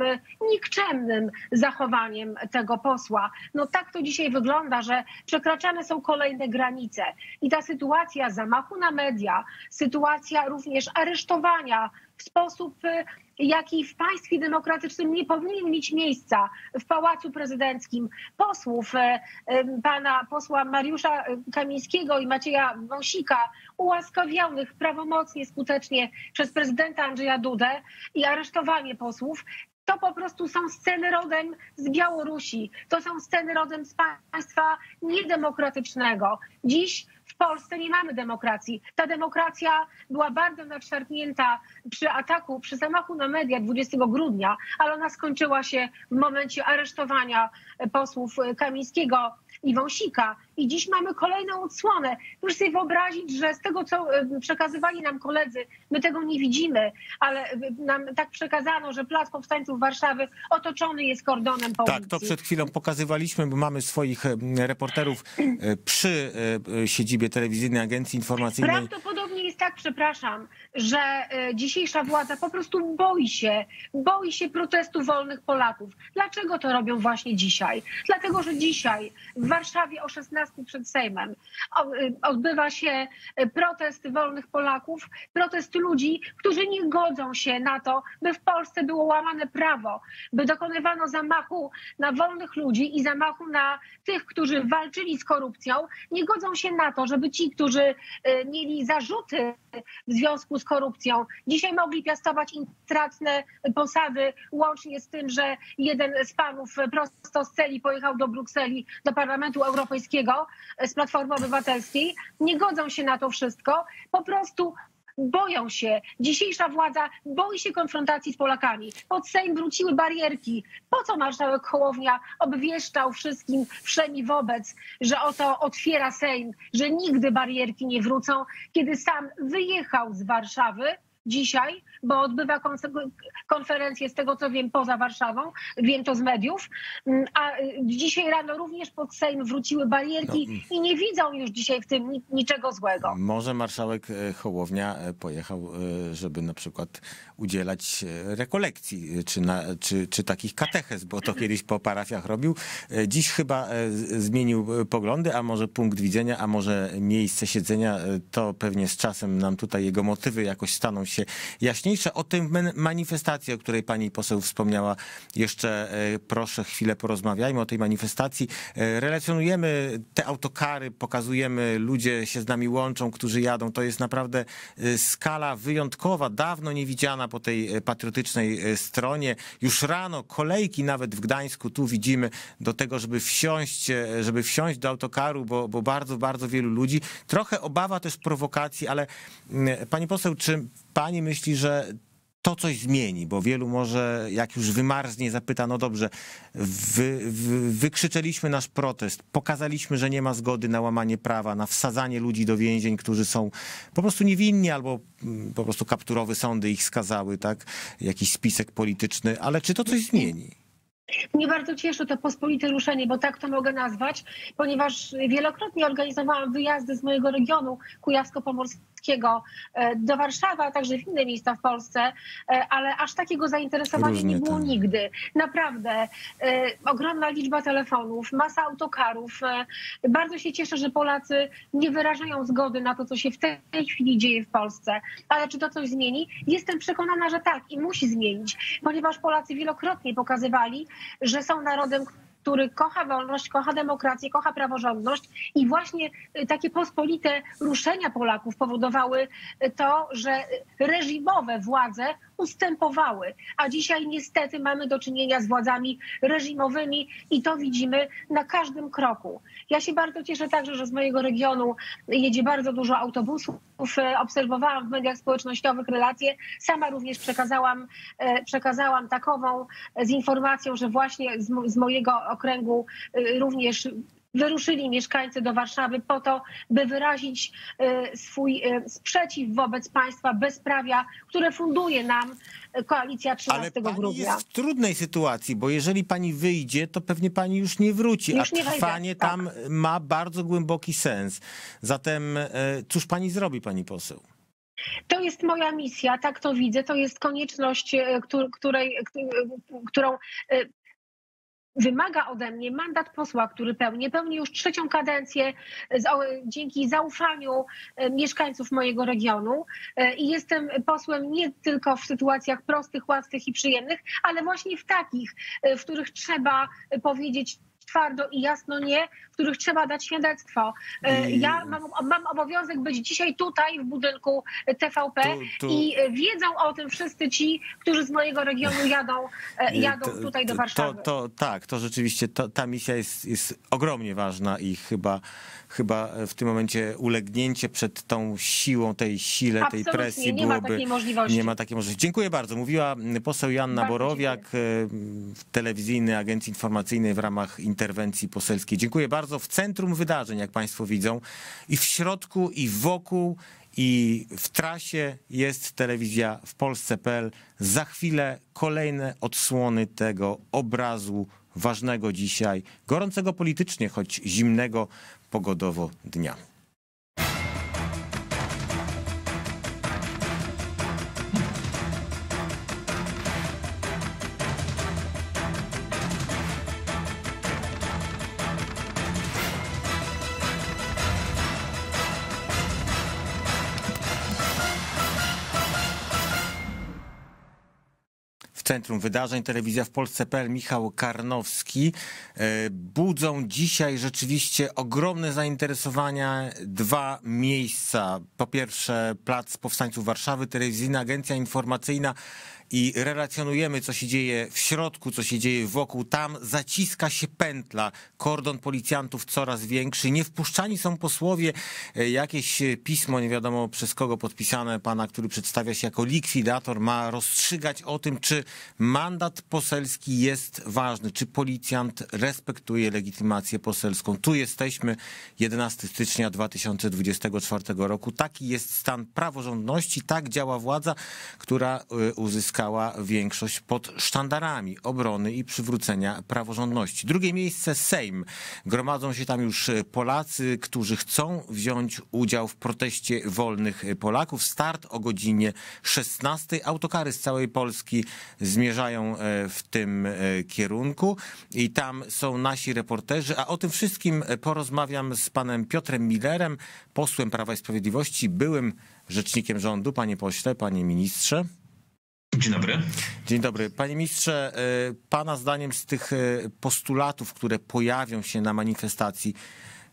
nikczemnym zachowaniem tego posła. No tak to dzisiaj wygląda, że przekraczane są kolejne granice. I ta sytuacja zamachu na media, sytuacja również aresztowania w sposób, jaki w państwie demokratycznym nie powinien mieć miejsca, w Pałacu Prezydenckim posłów, pana posła Mariusza Kamińskiego i Macieja Wąsika, ułaskawionych prawomocnie, skutecznie przez prezydenta Andrzeja Dudę, i aresztowanie posłów. To po prostu są sceny rodem z Białorusi. To są sceny rodem z państwa niedemokratycznego. Dziś w Polsce nie mamy demokracji. Ta demokracja była bardzo nadszarpnięta przy ataku, przy zamachu na media dwudziestego grudnia, ale ona skończyła się w momencie aresztowania posłów Kamińskiego i Wąsika. I dziś mamy kolejną odsłonę. Proszę sobie wyobrazić, że z tego, co przekazywali nam koledzy, my tego nie widzimy, ale nam tak przekazano, że Plac Powstańców Warszawy otoczony jest kordonem policji. Tak, to przed chwilą pokazywaliśmy, bo mamy swoich reporterów przy siedzibie telewizyjnej Agencji Informacyjnej. Prawdopodobnie jest tak, przepraszam, że dzisiejsza władza po prostu boi się, boi się protestu wolnych Polaków. Dlaczego to robią właśnie dzisiaj? Dlatego, że dzisiaj w Warszawie o szesnastej przed Sejmem odbywa się protest wolnych Polaków, protest ludzi, którzy nie godzą się na to, by w Polsce było łamane prawo, by dokonywano zamachu na wolnych ludzi i zamachu na tych, którzy walczyli z korupcją. Nie godzą się na to, żeby ci, którzy mieli zarzuty w związku z korupcją. Dzisiaj mogli piastować intratne posady, łącznie z tym, że jeden z panów prosto z celi pojechał do Brukseli, do Parlamentu Europejskiego z Platformy Obywatelskiej. Nie godzą się na to wszystko, po prostu boją się. Dzisiejsza władza boi się konfrontacji z Polakami. Pod Sejm wróciły barierki. Po co marszałek Hołownia obwieszczał wszystkim wszemi wobec, że oto otwiera Sejm, że nigdy barierki nie wrócą, kiedy sam wyjechał z Warszawy dzisiaj, bo odbywa konferencję z tego, co wiem, poza Warszawą, wiem to z mediów, a dzisiaj rano również pod Sejm wróciły barierki no. i nie widzą już dzisiaj w tym niczego złego. Może marszałek Hołownia pojechał, żeby na przykład udzielać rekolekcji, czy, na, czy, czy takich katechez, bo to kiedyś po parafiach robił. Dziś chyba zmienił poglądy, a może punkt widzenia, a może miejsce siedzenia, to pewnie z czasem nam tutaj jego motywy jakoś staną się jaśniejsze. O tym manifestacji, o której pani poseł wspomniała, jeszcze proszę chwilę porozmawiajmy o tej manifestacji. Relacjonujemy te autokary, pokazujemy, ludzie się z nami łączą, którzy jadą. To jest naprawdę skala wyjątkowa, dawno niewidziana po tej patriotycznej stronie. Już rano kolejki nawet w Gdańsku tu widzimy do tego, żeby wsiąść, żeby wsiąść do autokaru, bo, bo bardzo, bardzo wielu ludzi. Trochę obawa też prowokacji, ale pani poseł, czy pani myśli, że to coś zmieni? Bo wielu może, jak już wymarznie, zapyta, no dobrze, wy, wy, wykrzyczeliśmy nasz protest, pokazaliśmy, że nie ma zgody na łamanie prawa, na wsadzanie ludzi do więzień, którzy są po prostu niewinni, albo po prostu kapturowe sądy ich skazały, tak? Jakiś spisek polityczny, ale czy to coś zmieni? Mnie bardzo cieszy to pospolite ruszenie, bo tak to mogę nazwać, ponieważ wielokrotnie organizowałam wyjazdy z mojego regionu kujawsko-pomorskiego do Warszawy, a także w inne miejsca w Polsce, ale aż takiego zainteresowania Różnie nie było tam. nigdy. Naprawdę ogromna liczba telefonów, masa autokarów. Bardzo się cieszę, że Polacy nie wyrażają zgody na to, co się w tej chwili dzieje w Polsce. Ale czy to coś zmieni? Jestem przekonana, że tak i musi zmienić, ponieważ Polacy wielokrotnie pokazywali, że są narodem, który kocha wolność, kocha demokrację, kocha praworządność i właśnie takie pospolite ruszenia Polaków powodowały to, że reżimowe władze ustępowały, a dzisiaj niestety mamy do czynienia z władzami reżimowymi i to widzimy na każdym kroku. Ja się bardzo cieszę także, że z mojego regionu jedzie bardzo dużo autobusów. Obserwowałam w mediach społecznościowych relacje. Sama również przekazałam, przekazałam takową z informacją, że właśnie z, z mojego okręgu również wyruszyli mieszkańcy do Warszawy po to, by wyrazić swój sprzeciw wobec państwa bezprawia, które funduje nam koalicja trzynastego grudnia. Ale jest w trudnej sytuacji, bo jeżeli pani wyjdzie, to pewnie pani już nie wróci, już a nie trwanie wejdę, tak. tam ma bardzo głęboki sens. Zatem cóż pani zrobi, pani poseł? To jest moja misja, tak to widzę, to jest konieczność, której, którą wymaga ode mnie mandat posła, który pełnię. Pełnię już trzecią kadencję z, o, dzięki zaufaniu mieszkańców mojego regionu i jestem posłem nie tylko w sytuacjach prostych, łatwych i przyjemnych, ale właśnie w takich, w których trzeba powiedzieć twardo i jasno nie, w których trzeba dać świadectwo. Ja mam, mam obowiązek być dzisiaj tutaj w budynku T V P tu, tu. i wiedzą o tym wszyscy ci, którzy z mojego regionu jadą, jadą to, tutaj do Warszawy. To, to, tak, to rzeczywiście to, ta misja jest, jest ogromnie ważna i chyba, chyba w tym momencie ulegnięcie przed tą siłą, tej sile, Absolutnie, tej presji nie byłoby... Ma takiej możliwości. Nie ma takiej możliwości. Dziękuję bardzo. Mówiła poseł Joanna bardzo Borowiak, w telewizyjnej Agencji Informacyjnej w ramach interwencji poselskiej. Dziękuję bardzo. W centrum wydarzeń, jak państwo widzą, i w środku, i wokół, i w trasie jest telewizja w Polsce kropka p l. Za chwilę kolejne odsłony tego obrazu ważnego dzisiaj, gorącego politycznie, choć zimnego pogodowo dnia. W Centrum Wydarzeń, Telewizja w Polsce kropka p l, Michał Karnowski. Budzą dzisiaj rzeczywiście ogromne zainteresowania dwa miejsca. Po pierwsze Plac Powstańców Warszawy, Telewizyjna Agencja Informacyjna, i relacjonujemy, co się dzieje w środku, co się dzieje wokół. Tam zaciska się pętla, kordon policjantów coraz większy. Nie wpuszczani są posłowie. Jakieś pismo, nie wiadomo przez kogo podpisane, pana, który przedstawia się jako likwidator, ma rozstrzygać o tym, czy mandat poselski jest ważny, czy policjant respektuje legitymację poselską. Tu jesteśmy, jedenastego stycznia dwa tysiące dwudziestego czwartego roku. Taki jest stan praworządności, tak działa władza, która uzyska większość pod sztandarami obrony i przywrócenia praworządności. Drugie miejsce Sejm. Gromadzą się tam już Polacy, którzy chcą wziąć udział w proteście wolnych Polaków. Start o godzinie szesnastej. Autokary z całej Polski zmierzają w tym kierunku i tam są nasi reporterzy, a o tym wszystkim porozmawiam z panem Piotrem Millerem, posłem Prawa i Sprawiedliwości, byłym rzecznikiem rządu. Panie pośle, panie ministrze. Dzień dobry. Dzień dobry. Panie ministrze, pana zdaniem z tych postulatów, które pojawią się na manifestacji,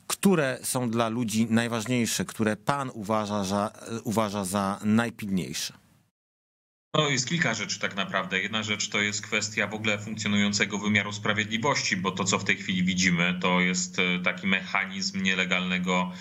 które są dla ludzi najważniejsze, które pan uważa za, uważa za najpilniejsze? No jest kilka rzeczy tak naprawdę. Jedna rzecz to jest kwestia w ogóle funkcjonującego wymiaru sprawiedliwości, bo to, co w tej chwili widzimy, to jest taki mechanizm nielegalnego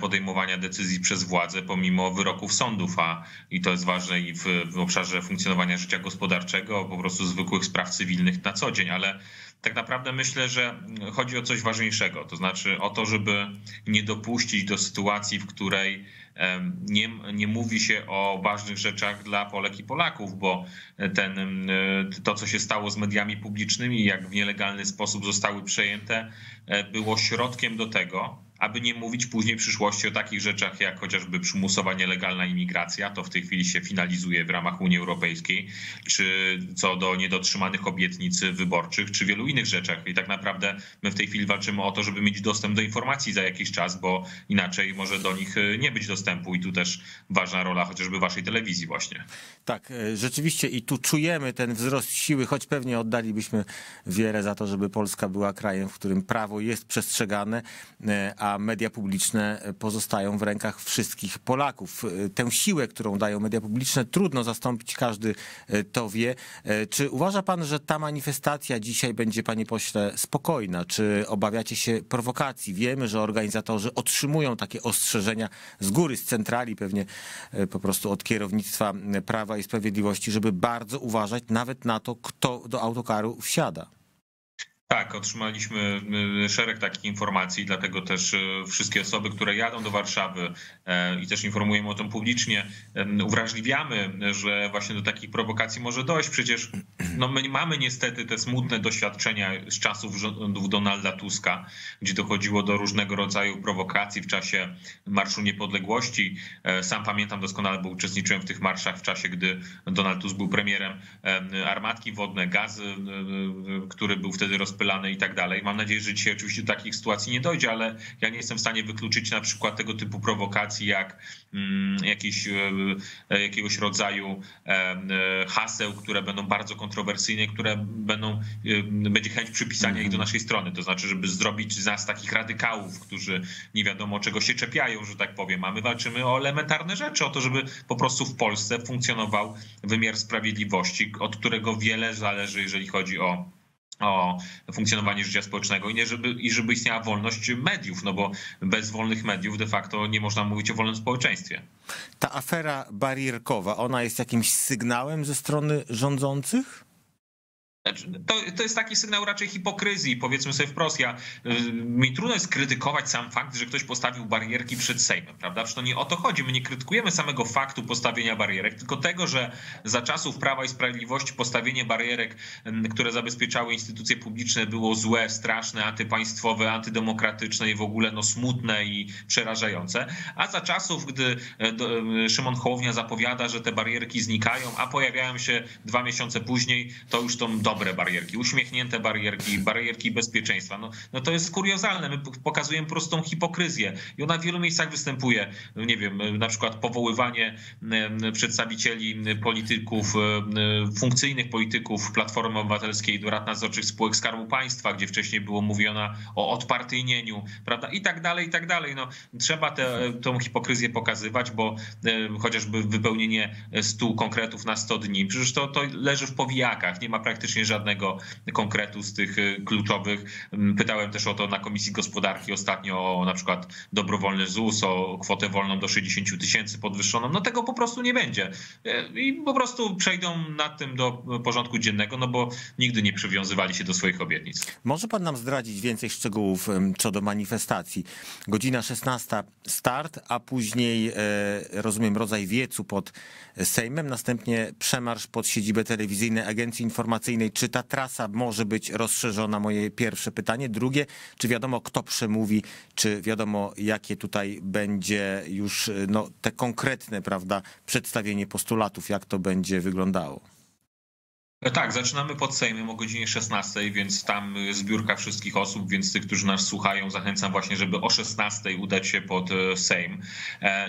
podejmowania decyzji przez władzę pomimo wyroków sądów, a i to jest ważne i w, w obszarze funkcjonowania życia gospodarczego, po prostu zwykłych spraw cywilnych na co dzień, ale tak naprawdę myślę, że chodzi o coś ważniejszego, to znaczy o to, żeby nie dopuścić do sytuacji, w której nie, nie mówi się o ważnych rzeczach dla Polek i Polaków, bo ten, to, co się stało z mediami publicznymi, jak w nielegalny sposób zostały przejęte, było środkiem do tego, aby nie mówić później w przyszłości o takich rzeczach jak chociażby przymusowa nielegalna imigracja, to w tej chwili się finalizuje w ramach Unii Europejskiej, czy co do niedotrzymanych obietnic wyborczych, czy wielu innych rzeczach. I tak naprawdę my w tej chwili walczymy o to, żeby mieć dostęp do informacji za jakiś czas, bo inaczej może do nich nie być dostępu i tu też ważna rola chociażby waszej telewizji właśnie. Tak, rzeczywiście i tu czujemy ten wzrost siły, choć pewnie oddalibyśmy wiele za to, żeby Polska była krajem, w którym prawo jest przestrzegane, a a media publiczne pozostają w rękach wszystkich Polaków. Tę siłę, którą dają media publiczne, trudno zastąpić, każdy to wie. Czy uważa pan, że ta manifestacja dzisiaj będzie, panie pośle, spokojna? Czy obawiacie się prowokacji? Wiemy, że organizatorzy otrzymują takie ostrzeżenia z góry, z centrali, pewnie po prostu od kierownictwa Prawa i Sprawiedliwości, żeby bardzo uważać nawet na to, kto do autokaru wsiada. Tak, otrzymaliśmy szereg takich informacji, dlatego też wszystkie osoby, które jadą do Warszawy i też informujemy o tym publicznie, uwrażliwiamy, że właśnie do takich prowokacji może dojść. Przecież no my mamy niestety te smutne doświadczenia z czasów rządów Donalda Tuska, gdzie dochodziło do różnego rodzaju prowokacji w czasie Marszu Niepodległości. Sam pamiętam doskonale, bo uczestniczyłem w tych marszach w czasie, gdy Donald Tusk był premierem, armatki wodne, gaz, który był wtedy rozpoczęty, i tak dalej. Mam nadzieję, że dzisiaj oczywiście do takich sytuacji nie dojdzie, ale ja nie jestem w stanie wykluczyć na przykład tego typu prowokacji jak jakiś, jakiegoś rodzaju haseł, które będą bardzo kontrowersyjne, które będą, będzie chęć przypisania ich do naszej strony. To znaczy, żeby zrobić z nas takich radykałów, którzy nie wiadomo czego się czepiają, że tak powiem, a my walczymy o elementarne rzeczy, o to, żeby po prostu w Polsce funkcjonował wymiar sprawiedliwości, od którego wiele zależy, jeżeli chodzi o o funkcjonowanie życia społecznego i, nie żeby, i żeby istniała wolność mediów, no bo bez wolnych mediów de facto nie można mówić o wolnym społeczeństwie. Ta afera barierkowa, ona jest jakimś sygnałem ze strony rządzących? To, to jest taki sygnał raczej hipokryzji, powiedzmy sobie wprost. Ja, mi trudno jest krytykować sam fakt, że ktoś postawił barierki przed Sejmem, prawda? Przecież to nie o to chodzi. My nie krytykujemy samego faktu postawienia barierek, tylko tego, że za czasów Prawa i Sprawiedliwości postawienie barierek, które zabezpieczały instytucje publiczne, było złe, straszne, antypaństwowe, antydemokratyczne i w ogóle no, smutne i przerażające. A za czasów, gdy Szymon Hołownia zapowiada, że te barierki znikają, a pojawiają się dwa miesiące później, to już tą dom dobre barierki, uśmiechnięte barierki, barierki bezpieczeństwa. No, no to jest kuriozalne. My pokazujemy prostą hipokryzję i ona w wielu miejscach występuje. No nie wiem, na przykład powoływanie przedstawicieli polityków, funkcyjnych polityków Platformy Obywatelskiej do rad nadzorczych spółek Skarbu Państwa, gdzie wcześniej było mówione o odpartyjnieniu, prawda, i tak dalej, i tak dalej. No, trzeba tę tą hipokryzję pokazywać, bo chociażby wypełnienie stu konkretów na sto dni, przecież to, to leży w powijakach, nie ma praktycznie żadnego konkretu z tych kluczowych. Pytałem też o to na Komisji Gospodarki ostatnio, o na przykład dobrowolny Z U S, o kwotę wolną do sześćdziesięciu tysięcy podwyższoną. No tego po prostu nie będzie i po prostu przejdą nad tym do porządku dziennego, no bo nigdy nie przywiązywali się do swoich obietnic. Może pan nam zdradzić więcej szczegółów co do manifestacji? Godzina szesnasta start, a później rozumiem rodzaj wiecu pod Sejmem, następnie przemarsz pod siedzibę telewizyjnej Agencji Informacyjnej. Czy ta trasa może być rozszerzona? Moje pierwsze pytanie. Drugie, czy wiadomo kto przemówi, czy wiadomo jakie tutaj będzie już no, te konkretne, prawda, przedstawienie postulatów, jak to będzie wyglądało? Tak, zaczynamy pod Sejmem o godzinie szesnastej, więc tam zbiórka wszystkich osób, więc tych, którzy nas słuchają, zachęcam właśnie, żeby o szesnastej udać się pod Sejm.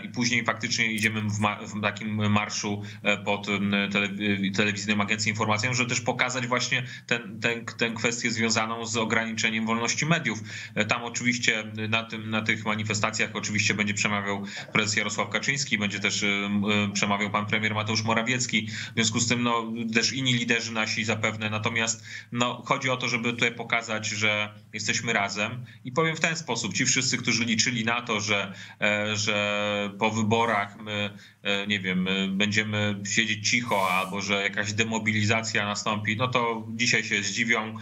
I później faktycznie idziemy w, ma w takim marszu pod tele telewizyjną Agencję Informacyjną, żeby też pokazać właśnie tę ten, ten, ten kwestię związaną z ograniczeniem wolności mediów. Tam oczywiście na, tym, na tych manifestacjach oczywiście będzie przemawiał prezes Jarosław Kaczyński, będzie też przemawiał pan premier Mateusz Morawiecki, w związku z tym no, też inni liderzy nasi zapewne, natomiast no, chodzi o to, żeby tutaj pokazać, że jesteśmy razem i powiem w ten sposób, ci wszyscy, którzy liczyli na to, że, że po wyborach my, nie wiem, będziemy siedzieć cicho albo że jakaś demobilizacja nastąpi, no to dzisiaj się zdziwią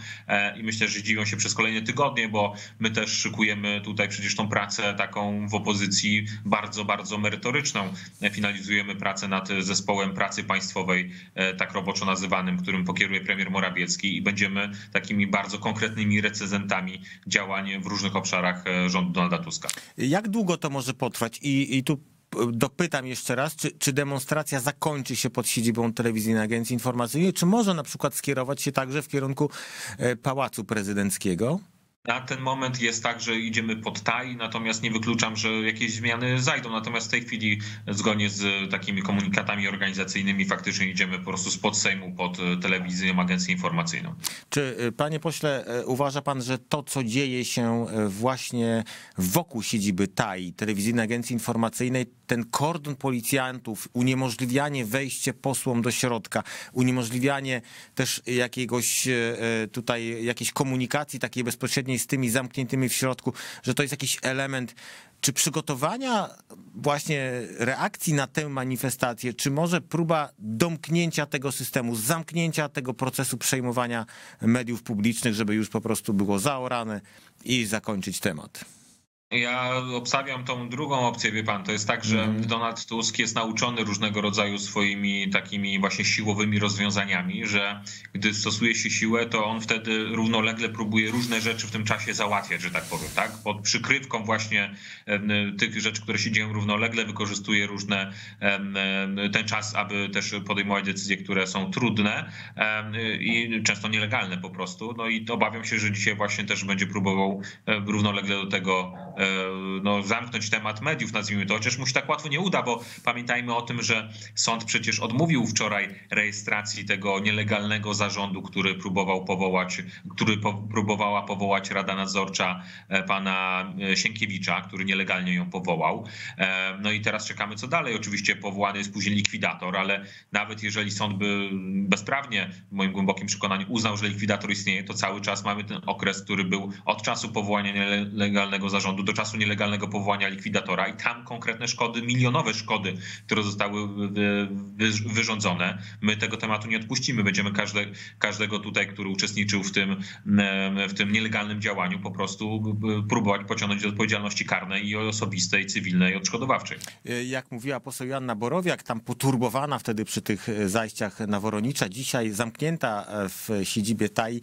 i myślę, że zdziwią się przez kolejne tygodnie, bo my też szykujemy tutaj przecież tą pracę taką w opozycji bardzo, bardzo merytoryczną. Finalizujemy pracę nad zespołem pracy państwowej, tak roboczo nazywanym, którym pokieruje premier Morawiecki i będziemy takimi bardzo konkretnymi recenzentami działań w różnych obszarach rządu Donalda Tuska. Jak długo to może potrwać? I, i tu dopytam jeszcze raz, czy, czy demonstracja zakończy się pod siedzibą telewizyjnej Agencji Informacyjnej, czy może na przykład skierować się także w kierunku Pałacu Prezydenckiego? Na ten moment jest tak, że idziemy pod T A I, natomiast nie wykluczam, że jakieś zmiany zajdą. Natomiast w tej chwili zgodnie z takimi komunikatami organizacyjnymi faktycznie idziemy po prostu spod Sejmu pod Telewizję Agencję Informacyjną. Czy, panie pośle, uważa pan, że to, co dzieje się właśnie wokół siedziby T A I, Telewizyjnej Agencji Informacyjnej, ten kordon policjantów, uniemożliwianie wejścia posłom do środka, uniemożliwianie też jakiegoś tutaj jakiejś komunikacji takiej bezpośredniej z tymi zamkniętymi w środku, że to jest jakiś element czy przygotowania właśnie reakcji na tę manifestację, czy może próba domknięcia tego systemu, zamknięcia tego procesu przejmowania mediów publicznych, żeby już po prostu było zaorane i zakończyć temat? Ja obstawiam tą drugą opcję, wie pan, to jest tak, że Donald Tusk jest nauczony różnego rodzaju swoimi takimi właśnie siłowymi rozwiązaniami, że gdy stosuje się siłę, to on wtedy równolegle próbuje różne rzeczy w tym czasie załatwiać, że tak powiem, tak? Pod przykrywką właśnie tych rzeczy, które się dzieją równolegle, wykorzystuje różne ten czas, aby też podejmować decyzje, które są trudne i często nielegalne po prostu. No i obawiam się, że dzisiaj właśnie też będzie próbował równolegle do tego no, zamknąć temat mediów, nazwijmy to, chociaż mu się tak łatwo nie uda, bo pamiętajmy o tym, że sąd przecież odmówił wczoraj rejestracji tego nielegalnego zarządu, który próbował powołać, który próbowała powołać Rada Nadzorcza pana Sienkiewicza, który nielegalnie ją powołał. No i teraz czekamy, co dalej. Oczywiście powołany jest później likwidator, ale nawet jeżeli sąd by bezprawnie, w moim głębokim przekonaniu, uznał, że likwidator istnieje, to cały czas mamy ten okres, który był od czasu powołania nielegalnego zarządu do czasu nielegalnego powołania likwidatora i tam konkretne szkody, milionowe szkody, które zostały wyrządzone. My tego tematu nie odpuścimy. Będziemy każde, każdego tutaj, który uczestniczył w tym, w tym nielegalnym działaniu, po prostu próbować pociągnąć do odpowiedzialności karnej i osobistej, cywilnej, odszkodowawczej. Jak mówiła poseł Joanna Borowiak, tam poturbowana wtedy przy tych zajściach na Woronicza, dzisiaj zamknięta w siedzibie T A I,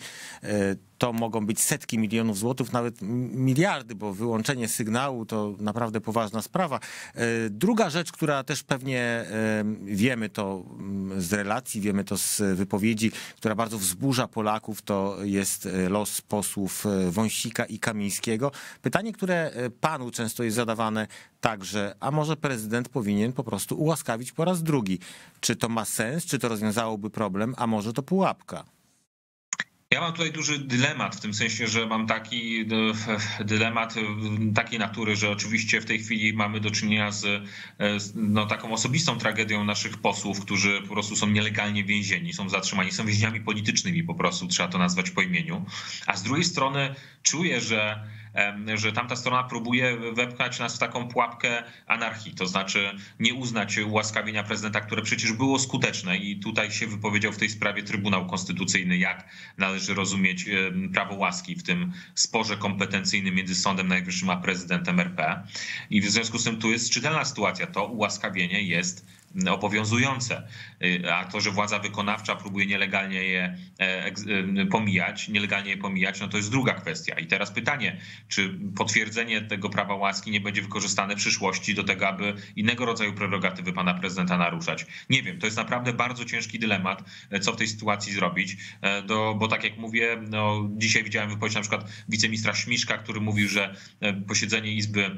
to mogą być setki milionów złotych, nawet miliardy, bo wyłączenie sygnału to naprawdę poważna sprawa. Druga rzecz, która też pewnie wiemy to z relacji, wiemy to z wypowiedzi, która bardzo wzburza Polaków, to jest los posłów Wąsika i Kamińskiego. Pytanie, które panu często jest zadawane także, a może prezydent powinien po prostu ułaskawić po raz drugi. Czy to ma sens, czy to rozwiązałoby problem, a może to pułapka? Ja mam tutaj duży dylemat w tym sensie, że mam taki dylemat takiej natury, że oczywiście w tej chwili mamy do czynienia z, z no, taką osobistą tragedią naszych posłów, którzy po prostu są nielegalnie więzieni, są zatrzymani, są więźniami politycznymi po prostu, trzeba to nazwać po imieniu. A z drugiej strony czuję, że że tamta strona próbuje wepchać nas w taką pułapkę anarchii, to znaczy nie uznać ułaskawienia prezydenta, które przecież było skuteczne i tutaj się wypowiedział w tej sprawie Trybunał Konstytucyjny, jak należy rozumieć prawo łaski w tym sporze kompetencyjnym między Sądem Najwyższym a prezydentem R P. I w związku z tym tu jest czytelna sytuacja, to ułaskawienie jest obowiązujące, a to, że władza wykonawcza próbuje nielegalnie je pomijać, nielegalnie je pomijać, no to jest druga kwestia. I teraz pytanie, czy potwierdzenie tego prawa łaski nie będzie wykorzystane w przyszłości do tego, aby innego rodzaju prerogatywy pana prezydenta naruszać? Nie wiem, to jest naprawdę bardzo ciężki dylemat, co w tej sytuacji zrobić, do, bo tak jak mówię, no, dzisiaj widziałem wypowiedź na przykład wiceministra Śmiszka, który mówił, że posiedzenie Izby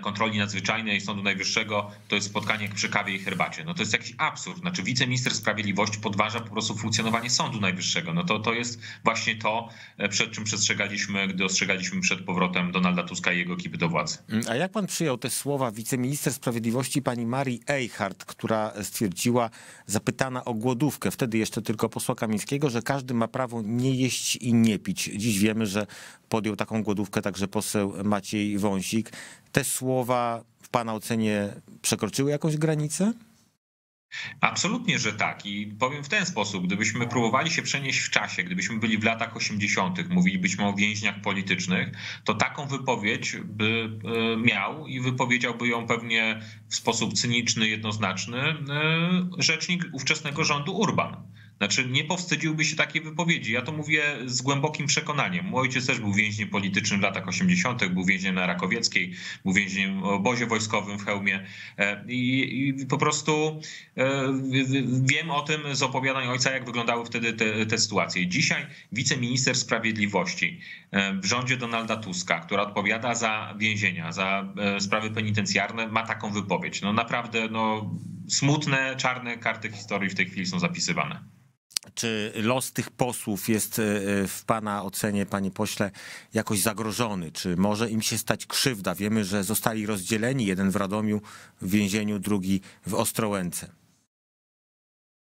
Kontroli Nadzwyczajnej Sądu Najwyższego to jest spotkanie przy kawie i herbacie. No to jest jakiś absurd. Znaczy wiceminister sprawiedliwości podważa po prostu funkcjonowanie Sądu Najwyższego. No to, to jest właśnie to, przed czym przestrzegaliśmy, gdy ostrzegaliśmy przed powrotem Donalda Tuska i jego ekipy do władzy. A jak pan przyjął te słowa wiceminister sprawiedliwości pani Marii Eichardt, która stwierdziła, zapytana o głodówkę, wtedy jeszcze tylko posła Kamińskiego, że każdy ma prawo nie jeść i nie pić. Dziś wiemy, że podjął taką głodówkę także poseł Maciej Wąsik. Te słowa w pana ocenie przekroczyły jakąś granicę? Absolutnie, że tak. I powiem w ten sposób, gdybyśmy próbowali się przenieść w czasie, gdybyśmy byli w latach osiemdziesiątych, mówilibyśmy o więźniach politycznych, to taką wypowiedź by miał i wypowiedziałby ją pewnie w sposób cyniczny, jednoznaczny rzecznik ówczesnego rządu Urban. Znaczy nie powstydziłby się takiej wypowiedzi. Ja to mówię z głębokim przekonaniem. Mój ojciec też był więźniem politycznym w latach osiemdziesiątych, był więźniem na Rakowieckiej, był więźniem w obozie wojskowym w Chełmie i, i po prostu wiem o tym z opowiadań ojca, jak wyglądały wtedy te, te sytuacje. Dzisiaj wiceminister sprawiedliwości w rządzie Donalda Tuska, która odpowiada za więzienia, za sprawy penitencjarne, ma taką wypowiedź. No naprawdę no, smutne, czarne karty historii w tej chwili są zapisywane. Czy los tych posłów jest w pana ocenie, panie pośle, jakoś zagrożony? Czy może im się stać krzywda? Wiemy, że zostali rozdzieleni, jeden w Radomiu w więzieniu, drugi w Ostrołęce.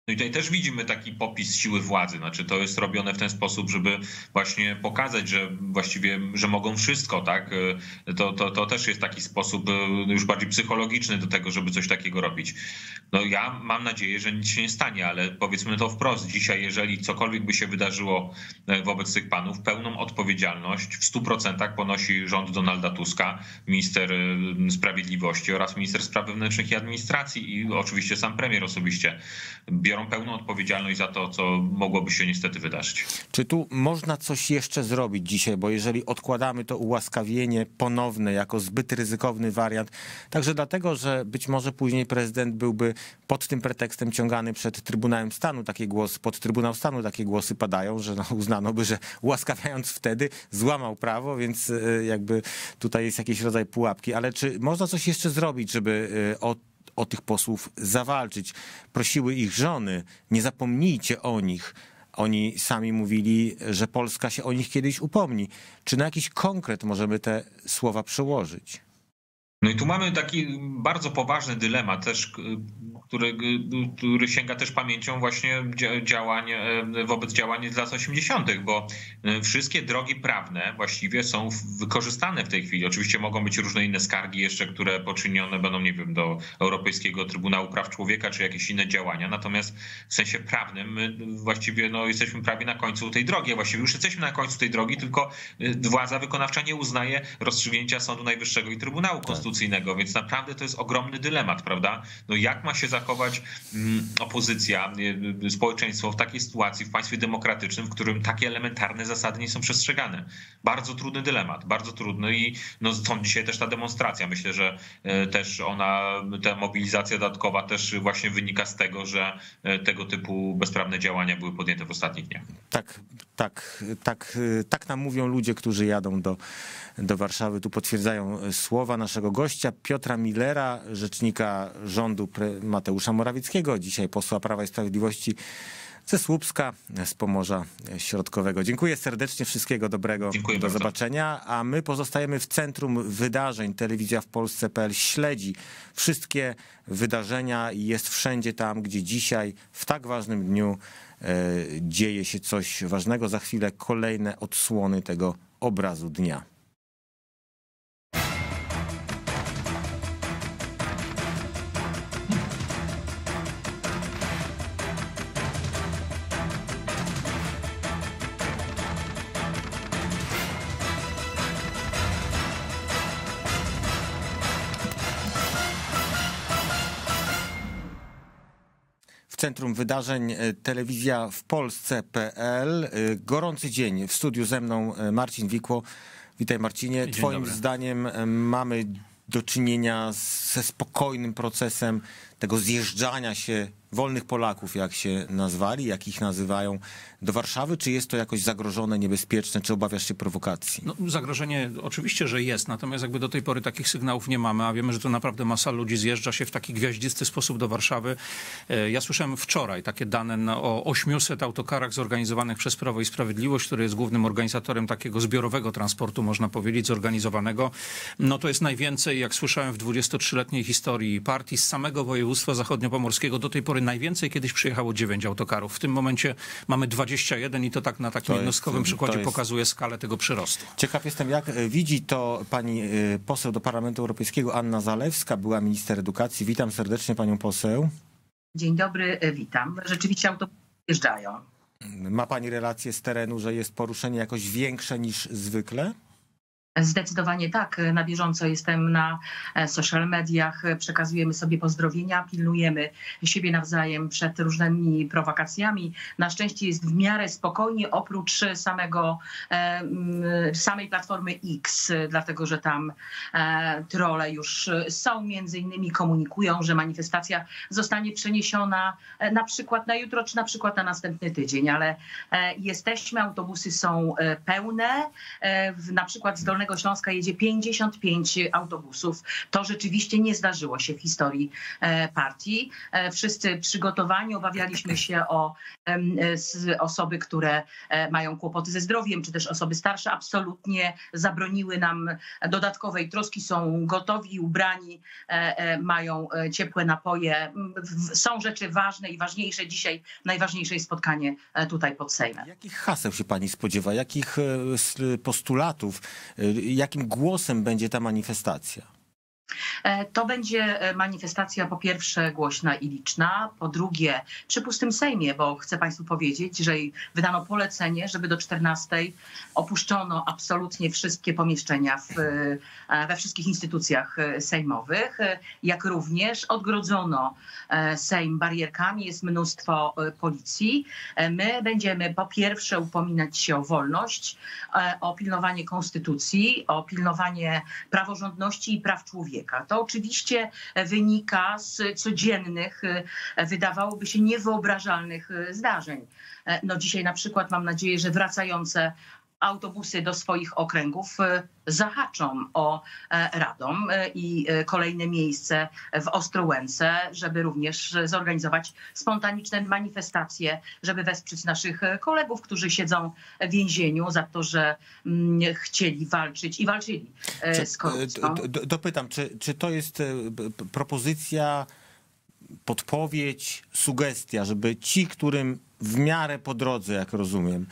No i tutaj też widzimy taki popis siły władzy, znaczy to jest robione w ten sposób, żeby właśnie pokazać, że właściwie, że mogą wszystko, tak? To, to, to też jest taki sposób już bardziej psychologiczny do tego, żeby coś takiego robić. No ja mam nadzieję, że nic się nie stanie, ale powiedzmy to wprost, dzisiaj jeżeli cokolwiek by się wydarzyło wobec tych panów, pełną odpowiedzialność w stu procentach ponosi rząd Donalda Tuska, minister sprawiedliwości oraz minister spraw wewnętrznych i administracji i oczywiście sam premier osobiście. Biorą pełną odpowiedzialność za to, co mogłoby się niestety wydarzyć. Czy tu można coś jeszcze zrobić dzisiaj? Bo jeżeli odkładamy to ułaskawienie ponowne jako zbyt ryzykowny wariant, także dlatego, że być może później prezydent byłby pod tym pretekstem ciągany przed Trybunałem Stanu, takie głosy, pod Trybunał Stanu takie głosy padają, że no uznano by, że ułaskawiając wtedy złamał prawo, więc jakby tutaj jest jakiś rodzaj pułapki. Ale czy można coś jeszcze zrobić, żeby od o tych posłów zawalczyć? Prosiły ich żony, nie zapomnijcie o nich. Oni sami mówili, że Polska się o nich kiedyś upomni. Czy na jakiś konkret możemy te słowa przełożyć? No i tu mamy taki bardzo poważny dylemat też, który, który sięga też pamięcią właśnie działań, wobec działań z lat osiemdziesiątych, bo wszystkie drogi prawne właściwie są wykorzystane w tej chwili. Oczywiście mogą być różne inne skargi jeszcze, które poczynione będą, nie wiem, do Europejskiego Trybunału Praw Człowieka czy jakieś inne działania. Natomiast w sensie prawnym my właściwie no, jesteśmy prawie na końcu tej drogi, a właściwie już jesteśmy na końcu tej drogi, tylko władza wykonawcza nie uznaje rozstrzygnięcia Sądu Najwyższego i Trybunału Konstytucyjnego. Więc naprawdę to jest ogromny dylemat, prawda? No jak ma się zachować zaatakować opozycja, społeczeństwo w takiej sytuacji, w państwie demokratycznym, w którym takie elementarne zasady nie są przestrzegane. Bardzo trudny dylemat, bardzo trudny i no, stąd dzisiaj też ta demonstracja. Myślę, że też ona, ta mobilizacja dodatkowa też właśnie wynika z tego, że tego typu bezprawne działania były podjęte w ostatnich dniach. Tak, tak, tak, tak nam mówią ludzie, którzy jadą do, do Warszawy. Tu potwierdzają słowa naszego gościa Piotra Millera, rzecznika rządu Mateusza Morawieckiego, dzisiaj posła Prawa i Sprawiedliwości ze Słupska, z Pomorza Środkowego. Dziękuję serdecznie, wszystkiego dobrego, dziękuję, do bardzo. Zobaczenia, a my pozostajemy w centrum wydarzeń. Telewizja w Polsce.pl śledzi wszystkie wydarzenia i jest wszędzie tam, gdzie dzisiaj w tak ważnym dniu dzieje się coś ważnego. Za chwilę kolejne odsłony tego obrazu dnia. Centrum Wydarzeń, Telewizja w Polsce.pl. Gorący dzień. W studiu ze mną Marcin Wikło. Witaj, Marcinie. Dzień Twoim dobry. Zdaniem mamy do czynienia ze spokojnym procesem tego zjeżdżania się wolnych Polaków, jak się nazwali, jak ich nazywają, do Warszawy? Czy jest to jakoś zagrożone, niebezpieczne? Czy obawiasz się prowokacji? No, zagrożenie oczywiście, że jest, natomiast jakby do tej pory takich sygnałów nie mamy, a wiemy, że to naprawdę masa ludzi zjeżdża się w taki gwiaździsty sposób do Warszawy. Ja słyszałem wczoraj takie dane o ośmiuset autokarach zorganizowanych przez Prawo i Sprawiedliwość, który jest głównym organizatorem takiego zbiorowego transportu, można powiedzieć, zorganizowanego. No to jest najwięcej, jak słyszałem, w dwudziestotrzyletniej historii partii z samego województwa zachodniopomorskiego. Do tej pory najwięcej, kiedyś przyjechało dziewięć autokarów. W tym momencie mamy dwadzieścia jeden i to tak na takim jednostkowym przykładzie pokazuje skalę tego przyrostu. Ciekaw jestem, jak widzi to pani poseł do Parlamentu Europejskiego Anna Zalewska, była minister edukacji. Witam serdecznie panią poseł. Dzień dobry, witam. Rzeczywiście autobusy jeżdżają. Ma pani relację z terenu, że jest poruszenie jakoś większe niż zwykle? Zdecydowanie tak. Na bieżąco jestem na social mediach, przekazujemy sobie pozdrowienia, pilnujemy siebie nawzajem przed różnymi prowokacjami. Na szczęście jest w miarę spokojnie, oprócz samego, samej platformy X, dlatego że tam trolle już są, między innymi komunikują, że manifestacja zostanie przeniesiona na przykład na jutro, czy na przykład na następny tydzień, ale jesteśmy, autobusy są pełne, na przykład z Dolnego Śląska jedzie pięćdziesiąt pięć autobusów. To rzeczywiście nie zdarzyło się w historii partii. Wszyscy przygotowani, obawialiśmy się o osoby, które mają kłopoty ze zdrowiem, czy też osoby starsze, absolutnie zabroniły nam dodatkowej troski, są gotowi, ubrani, mają ciepłe napoje. Są rzeczy ważne i ważniejsze dzisiaj, najważniejsze jest spotkanie tutaj pod Sejmem. Jakich haseł się pani spodziewa, jakich postulatów? Jakim głosem będzie ta manifestacja? To będzie manifestacja po pierwsze głośna i liczna, po drugie przy pustym Sejmie, bo chcę państwu powiedzieć, że wydano polecenie, żeby do czternastej opuszczono absolutnie wszystkie pomieszczenia w, we wszystkich instytucjach sejmowych, jak również odgrodzono Sejm barierkami, jest mnóstwo policji. My będziemy po pierwsze upominać się o wolność, o pilnowanie konstytucji, o pilnowanie praworządności i praw człowieka. To oczywiście wynika z codziennych, wydawałoby się niewyobrażalnych zdarzeń. No dzisiaj na przykład mam nadzieję, że wracające autobusy do swoich okręgów zahaczą o Radom i kolejne miejsce w Ostrołęce, żeby również zorganizować spontaniczne manifestacje, żeby wesprzeć naszych kolegów, którzy siedzą w więzieniu za to, że chcieli walczyć i walczyli z korupcją. Dopytam, czy, czy to jest propozycja, podpowiedź, sugestia, żeby ci, którym w miarę po drodze, jak rozumiem,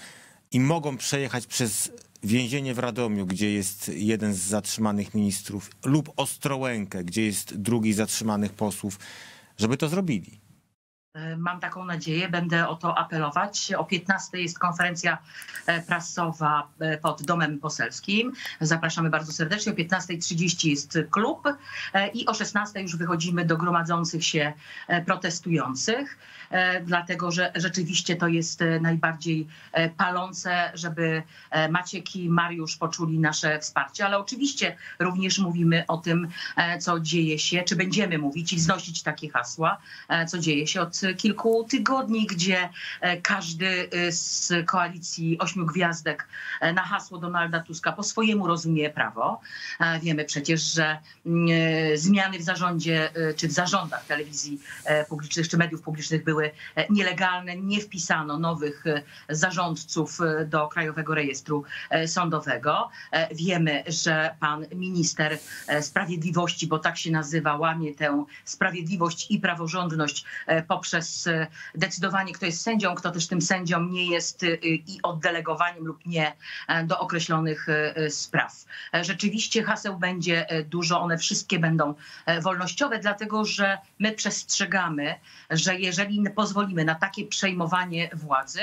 i mogą przejechać przez więzienie w Radomiu, gdzie jest jeden z zatrzymanych ministrów, lub Ostrołękę, gdzie jest drugi z zatrzymanych posłów, żeby to zrobili? Mam taką nadzieję, będę o to apelować. O piętnastej jest konferencja prasowa pod Domem Poselskim. Zapraszamy bardzo serdecznie. O piętnastej trzydzieści jest klub i o szesnastej już wychodzimy do gromadzących się protestujących, dlatego że rzeczywiście to jest najbardziej palące, żeby Maciek i Mariusz poczuli nasze wsparcie. Ale oczywiście również mówimy o tym, co dzieje się, czy będziemy mówić i znosić takie hasła, co dzieje się od kilku tygodni, gdzie każdy z koalicji ośmiu gwiazdek na hasło Donalda Tuska po swojemu rozumie prawo. Wiemy przecież, że zmiany w zarządzie czy w zarządach telewizji publicznych czy mediów publicznych były nielegalne. Nie wpisano nowych zarządców do Krajowego Rejestru Sądowego. Wiemy, że pan minister sprawiedliwości, bo tak się nazywa, łamie tę sprawiedliwość i praworządność poprzez decydowanie, kto jest sędzią, kto też tym sędzią nie jest i oddelegowaniem lub nie do określonych spraw. Rzeczywiście haseł będzie dużo, one wszystkie będą wolnościowe, dlatego że my przestrzegamy, że jeżeli pozwolimy na takie przejmowanie władzy,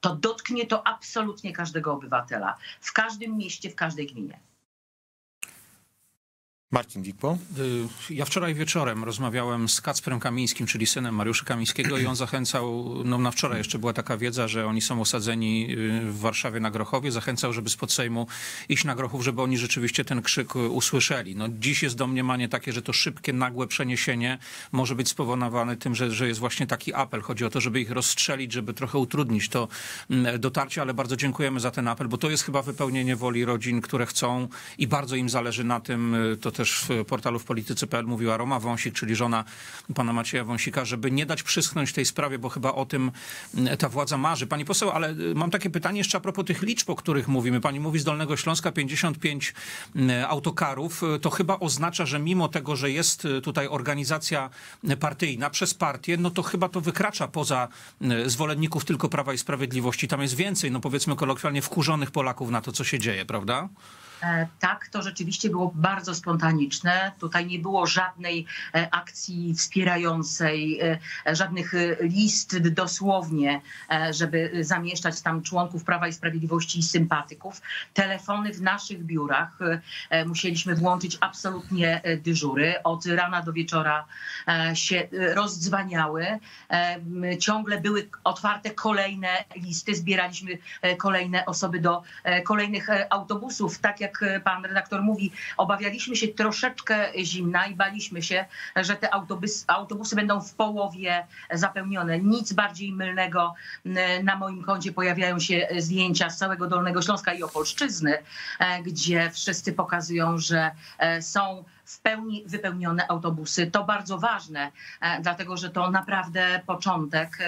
to dotknie to absolutnie każdego obywatela w każdym mieście, w każdej gminie. Marcin Wikło. Ja wczoraj wieczorem rozmawiałem z Kacprem Kamińskim, czyli synem Mariusza Kamińskiego, i on zachęcał, no na wczoraj jeszcze była taka wiedza, że oni są osadzeni w Warszawie na Grochowie, zachęcał, żeby spod Sejmu iść na Grochów, żeby oni rzeczywiście ten krzyk usłyszeli. No dziś jest domniemanie takie, że to szybkie, nagłe przeniesienie może być spowodowane tym, że, że jest właśnie taki apel. Chodzi o to, żeby ich rozstrzelić, żeby trochę utrudnić to dotarcie, ale bardzo dziękujemy za ten apel, bo to jest chyba wypełnienie woli rodzin, które chcą i bardzo im zależy na tym, to też w portalu w polityce kropka p l mówiła Roma Wąsik, czyli żona pana Macieja Wąsika, żeby nie dać przyschnąć tej sprawie, bo chyba o tym ta władza marzy. Pani poseł, ale mam takie pytanie jeszcze a propos tych liczb, o których mówimy. Pani mówi z Dolnego Śląska pięćdziesiąt pięć autokarów. To chyba oznacza, że mimo tego, że jest tutaj organizacja partyjna przez partię, no to chyba to wykracza poza zwolenników tylko Prawa i Sprawiedliwości. Tam jest więcej, no powiedzmy kolokwialnie, wkurzonych Polaków na to, co się dzieje, prawda? Tak, to rzeczywiście było bardzo spontaniczne. Tutaj nie było żadnej akcji wspierającej, żadnych list dosłownie, żeby zamieszczać tam członków Prawa i Sprawiedliwości i sympatyków. Telefony w naszych biurach. Musieliśmy włączyć absolutnie dyżury. Od rana do wieczora się rozdzwaniały. Ciągle były otwarte kolejne listy. Zbieraliśmy kolejne osoby do kolejnych autobusów. Tak jak pan redaktor mówi, obawialiśmy się troszeczkę zimna i baliśmy się, że te autobus, autobusy będą w połowie zapełnione. Nic bardziej mylnego. Na moim koncie pojawiają się zdjęcia z całego Dolnego Śląska i Opolszczyzny, gdzie wszyscy pokazują, że są w pełni wypełnione autobusy. To bardzo ważne, dlatego że to naprawdę początek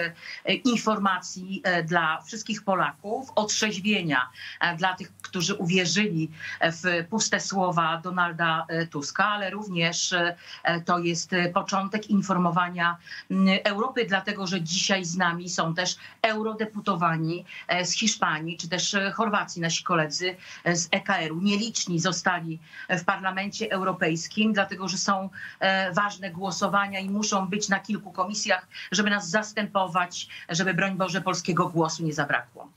informacji dla wszystkich Polaków, otrzeźwienia dla tych, którzy uwierzyli w puste słowa Donalda Tuska, ale również to jest początek informowania Europy, dlatego że dzisiaj z nami są też eurodeputowani z Hiszpanii czy też Chorwacji, nasi koledzy z E K R u. Nieliczni zostali w Parlamencie Europejskim, dlatego że są ważne głosowania i muszą być na kilku komisjach, żeby nas zastępować, żeby broń Boże polskiego głosu nie zabrakło.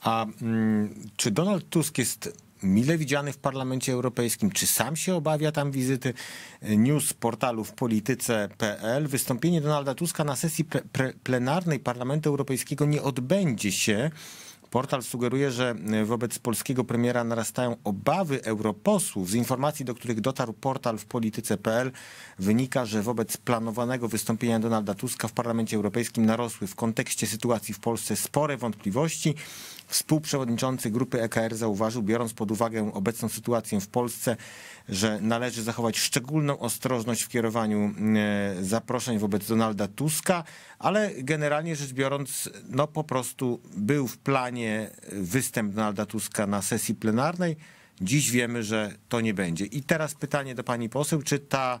A mm, czy Donald Tusk jest mile widziany w Parlamencie Europejskim? Czy sam się obawia tam wizyty? News portalu w polityce kropka p l. Wystąpienie Donalda Tuska na sesji plenarnej Parlamentu Europejskiego nie odbędzie się. Portal sugeruje, że wobec polskiego premiera narastają obawy europosłów. Z informacji, do których dotarł portal w polityce kropka p l, wynika, że wobec planowanego wystąpienia Donalda Tuska w Parlamencie Europejskim narosły w kontekście sytuacji w Polsce spore wątpliwości. Współprzewodniczący grupy E K R zauważył, biorąc pod uwagę obecną sytuację w Polsce, że należy zachować szczególną ostrożność w kierowaniu zaproszeń wobec Donalda Tuska, ale generalnie rzecz biorąc, no po prostu był w planie występ Donalda Tuska na sesji plenarnej. Dziś wiemy, że to nie będzie. I teraz pytanie do pani poseł, czy ta,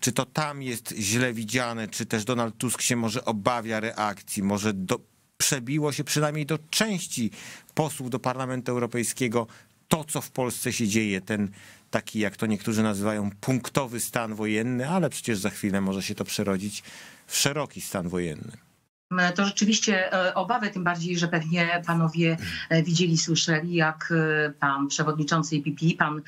czy to tam jest źle widziane, czy też Donald Tusk się może obawia reakcji, może do przebiło się przynajmniej do części posłów do Parlamentu Europejskiego to, co w Polsce się dzieje, ten taki, jak to niektórzy nazywają, punktowy stan wojenny, ale przecież za chwilę może się to przerodzić w szeroki stan wojenny. To rzeczywiście obawy, tym bardziej, że pewnie panowie widzieli, słyszeli, jak pan przewodniczący I P P, pan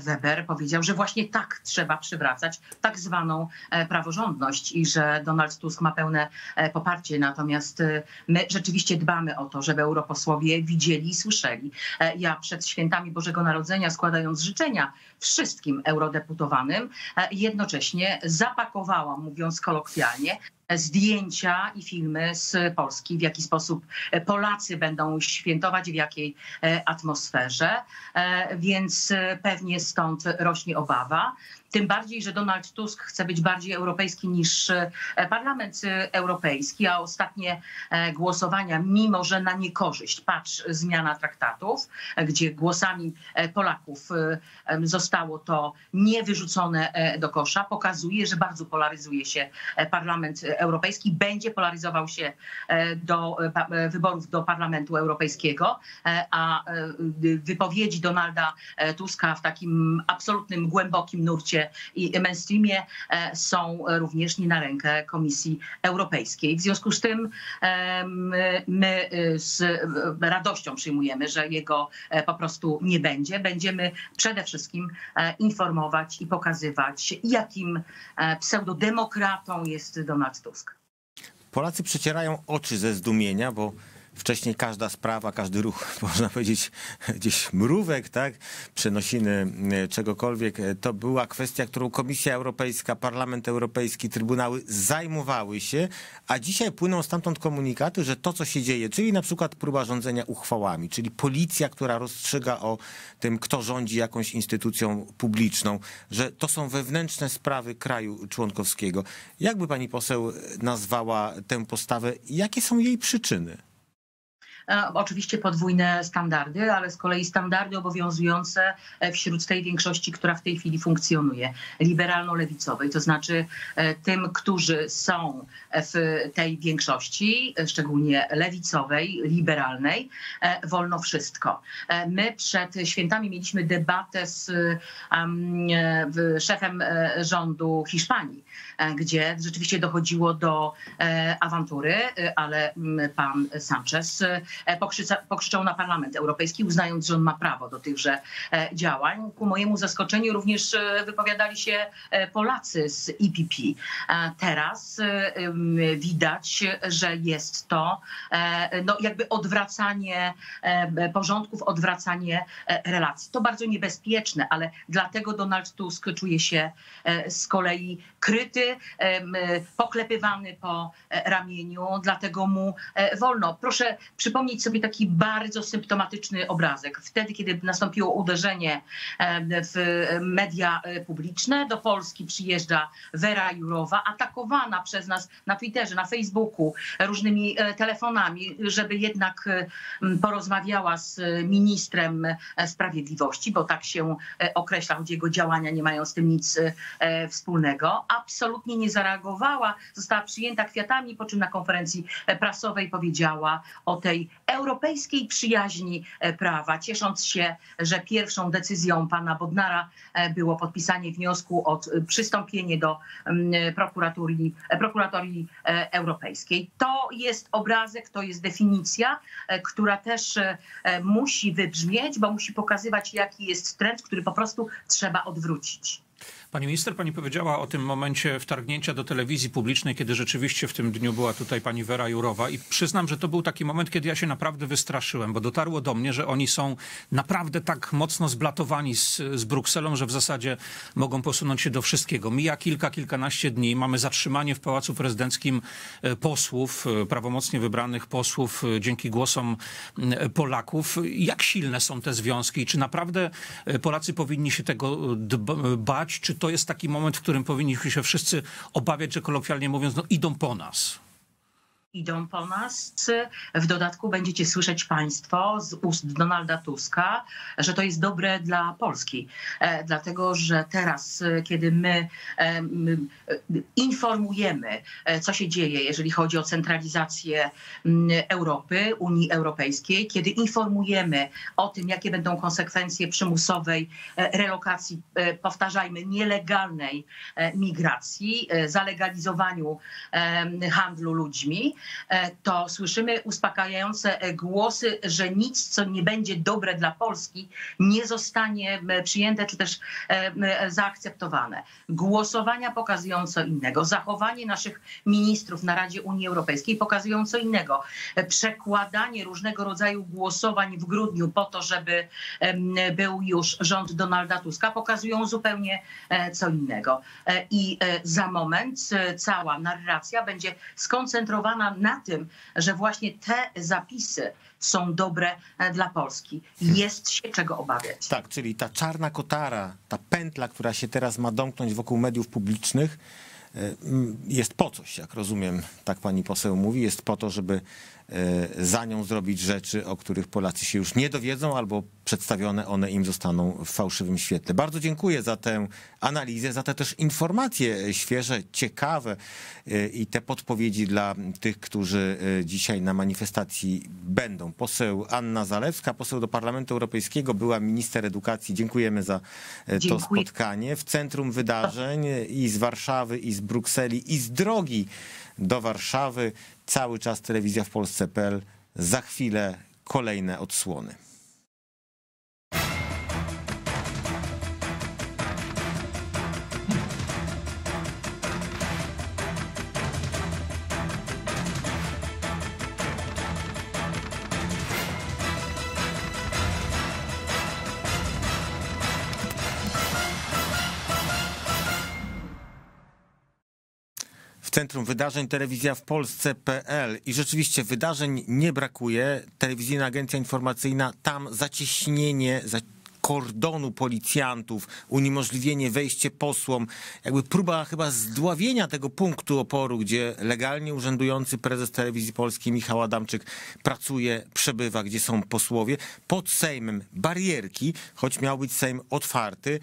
Weber powiedział, że właśnie tak trzeba przywracać tak zwaną praworządność i że Donald Tusk ma pełne poparcie. Natomiast my rzeczywiście dbamy o to, żeby europosłowie widzieli i słyszeli. Ja przed świętami Bożego Narodzenia, składając życzenia wszystkim eurodeputowanym, jednocześnie zapakowałam, mówiąc kolokwialnie, zdjęcia i filmy z Polski, w jaki sposób Polacy będą świętować, w jakiej atmosferze, więc pewnie stąd rośnie obawa. Tym bardziej, że Donald Tusk chce być bardziej europejski niż Parlament Europejski, a ostatnie głosowania, mimo że na niekorzyść, patrz, zmiana traktatów, gdzie głosami Polaków zostało to niewyrzucone do kosza, pokazuje, że bardzo polaryzuje się Parlament Europejski, będzie polaryzował się do wyborów do Parlamentu Europejskiego, a wypowiedzi Donalda Tuska w takim absolutnym, głębokim nurcie i mainstreamie są również nie na rękę Komisji Europejskiej. W związku z tym my z radością przyjmujemy, że jego po prostu nie będzie. Będziemy przede wszystkim informować i pokazywać, jakim pseudodemokratą jest Donald Tusk. Polacy przecierają oczy ze zdumienia, bo wcześniej każda sprawa, każdy ruch, można powiedzieć, gdzieś mrówek, tak, przenosiny czegokolwiek, to była kwestia, którą Komisja Europejska, Parlament Europejski, Trybunały zajmowały się, a dzisiaj płyną stamtąd komunikaty, że to, co się dzieje, czyli na przykład próba rządzenia uchwałami, czyli policja, która rozstrzyga o tym, kto rządzi jakąś instytucją publiczną, że to są wewnętrzne sprawy kraju członkowskiego. Jakby pani poseł nazwała tę postawę? Jakie są jej przyczyny? Oczywiście podwójne standardy, ale z kolei standardy obowiązujące wśród tej większości, która w tej chwili funkcjonuje, liberalno-lewicowej, to znaczy tym, którzy są w tej większości, szczególnie lewicowej, liberalnej, wolno wszystko. My przed świętami mieliśmy debatę z um, szefem rządu Hiszpanii, gdzie rzeczywiście dochodziło do awantury, ale pan Sanchez pokrzyczał na Parlament Europejski, uznając, że on ma prawo do tychże działań. Ku mojemu zaskoczeniu również wypowiadali się Polacy z I P P. Teraz widać, że jest to no jakby odwracanie porządków, odwracanie relacji. To bardzo niebezpieczne, ale dlatego Donald Tusk czuje się z kolei kryty, poklepywany po ramieniu, dlatego mu wolno. Proszę przypomnieć sobie taki bardzo symptomatyczny obrazek. Wtedy, kiedy nastąpiło uderzenie w media publiczne, do Polski przyjeżdża Wera Jurowa, atakowana przez nas na Twitterze, na Facebooku, różnymi telefonami, żeby jednak porozmawiała z ministrem sprawiedliwości, bo tak się określa, choć jego działania nie mają z tym nic wspólnego. Absolutnie nie zareagowała, została przyjęta kwiatami, po czym na konferencji prasowej powiedziała o tej europejskiej przyjaźni prawa, ciesząc się, że pierwszą decyzją pana Bodnara było podpisanie wniosku o przystąpienie do prokuratorii, prokuratorii europejskiej. To jest obrazek, to jest definicja, która też musi wybrzmieć, bo musi pokazywać, jaki jest trend, który po prostu trzeba odwrócić. Pani minister, pani powiedziała o tym momencie wtargnięcia do telewizji publicznej, kiedy rzeczywiście w tym dniu była tutaj pani Wera Jurowa, i przyznam, że to był taki moment, kiedy ja się naprawdę wystraszyłem, bo dotarło do mnie, że oni są naprawdę tak mocno zblatowani z, z Brukselą, że w zasadzie mogą posunąć się do wszystkiego. Mija kilka, kilkanaście dni, mamy zatrzymanie w Pałacu Prezydenckim posłów, prawomocnie wybranych posłów dzięki głosom Polaków. Jak silne są te związki? Czy naprawdę Polacy powinni się tego dbać? Czy to jest taki moment, w którym powinniśmy się wszyscy obawiać, że kolokwialnie mówiąc, no idą po nas? idą po nas. W dodatku będziecie słyszeć państwo z ust Donalda Tuska, że to jest dobre dla Polski. Dlatego, że teraz, kiedy my informujemy, co się dzieje, jeżeli chodzi o centralizację Europy, Unii Europejskiej, kiedy informujemy o tym, jakie będą konsekwencje przymusowej relokacji, powtarzajmy, nielegalnej migracji, zalegalizowaniu handlu ludźmi, to słyszymy uspokajające głosy, że nic, co nie będzie dobre dla Polski, nie zostanie przyjęte czy też zaakceptowane. Głosowania pokazują co innego, zachowanie naszych ministrów na Radzie Unii Europejskiej pokazują co innego, przekładanie różnego rodzaju głosowań w grudniu po to, żeby był już rząd Donalda Tuska, pokazują zupełnie co innego. I za moment cała narracja będzie skoncentrowana na tym, że właśnie te zapisy są dobre dla Polski. Jest się czego obawiać. Tak, czyli ta czarna kotara, ta pętla, która się teraz ma domknąć wokół mediów publicznych, jest po coś, jak rozumiem, tak pani poseł mówi, jest po to, żeby za nią zrobić rzeczy, o których Polacy się już nie dowiedzą, albo przedstawione one im zostaną w fałszywym świetle. Bardzo dziękuję za tę analizę, za te też informacje świeże, ciekawe i te podpowiedzi dla tych, którzy dzisiaj na manifestacji będą. Poseł Anna Zalewska, poseł do Parlamentu Europejskiego, była minister edukacji. Dziękujemy za to Dziękuję. spotkanie w centrum wydarzeń i z Warszawy, i z Brukseli, i z drogi do Warszawy. Cały czas telewizja w Polsce kropka p l. Za chwilę kolejne odsłony. Centrum Wydarzeń Telewizja w Polsce kropka p l i rzeczywiście wydarzeń nie brakuje. Telewizyjna Agencja Informacyjna, tam zacieśnienie kordonu policjantów, uniemożliwienie wejście posłom, jakby próba chyba zdławienia tego punktu oporu, gdzie legalnie urzędujący prezes Telewizji Polskiej Michał Adamczyk pracuje, przebywa, gdzie są posłowie. Pod Sejmem barierki, choć miał być Sejm otwarty,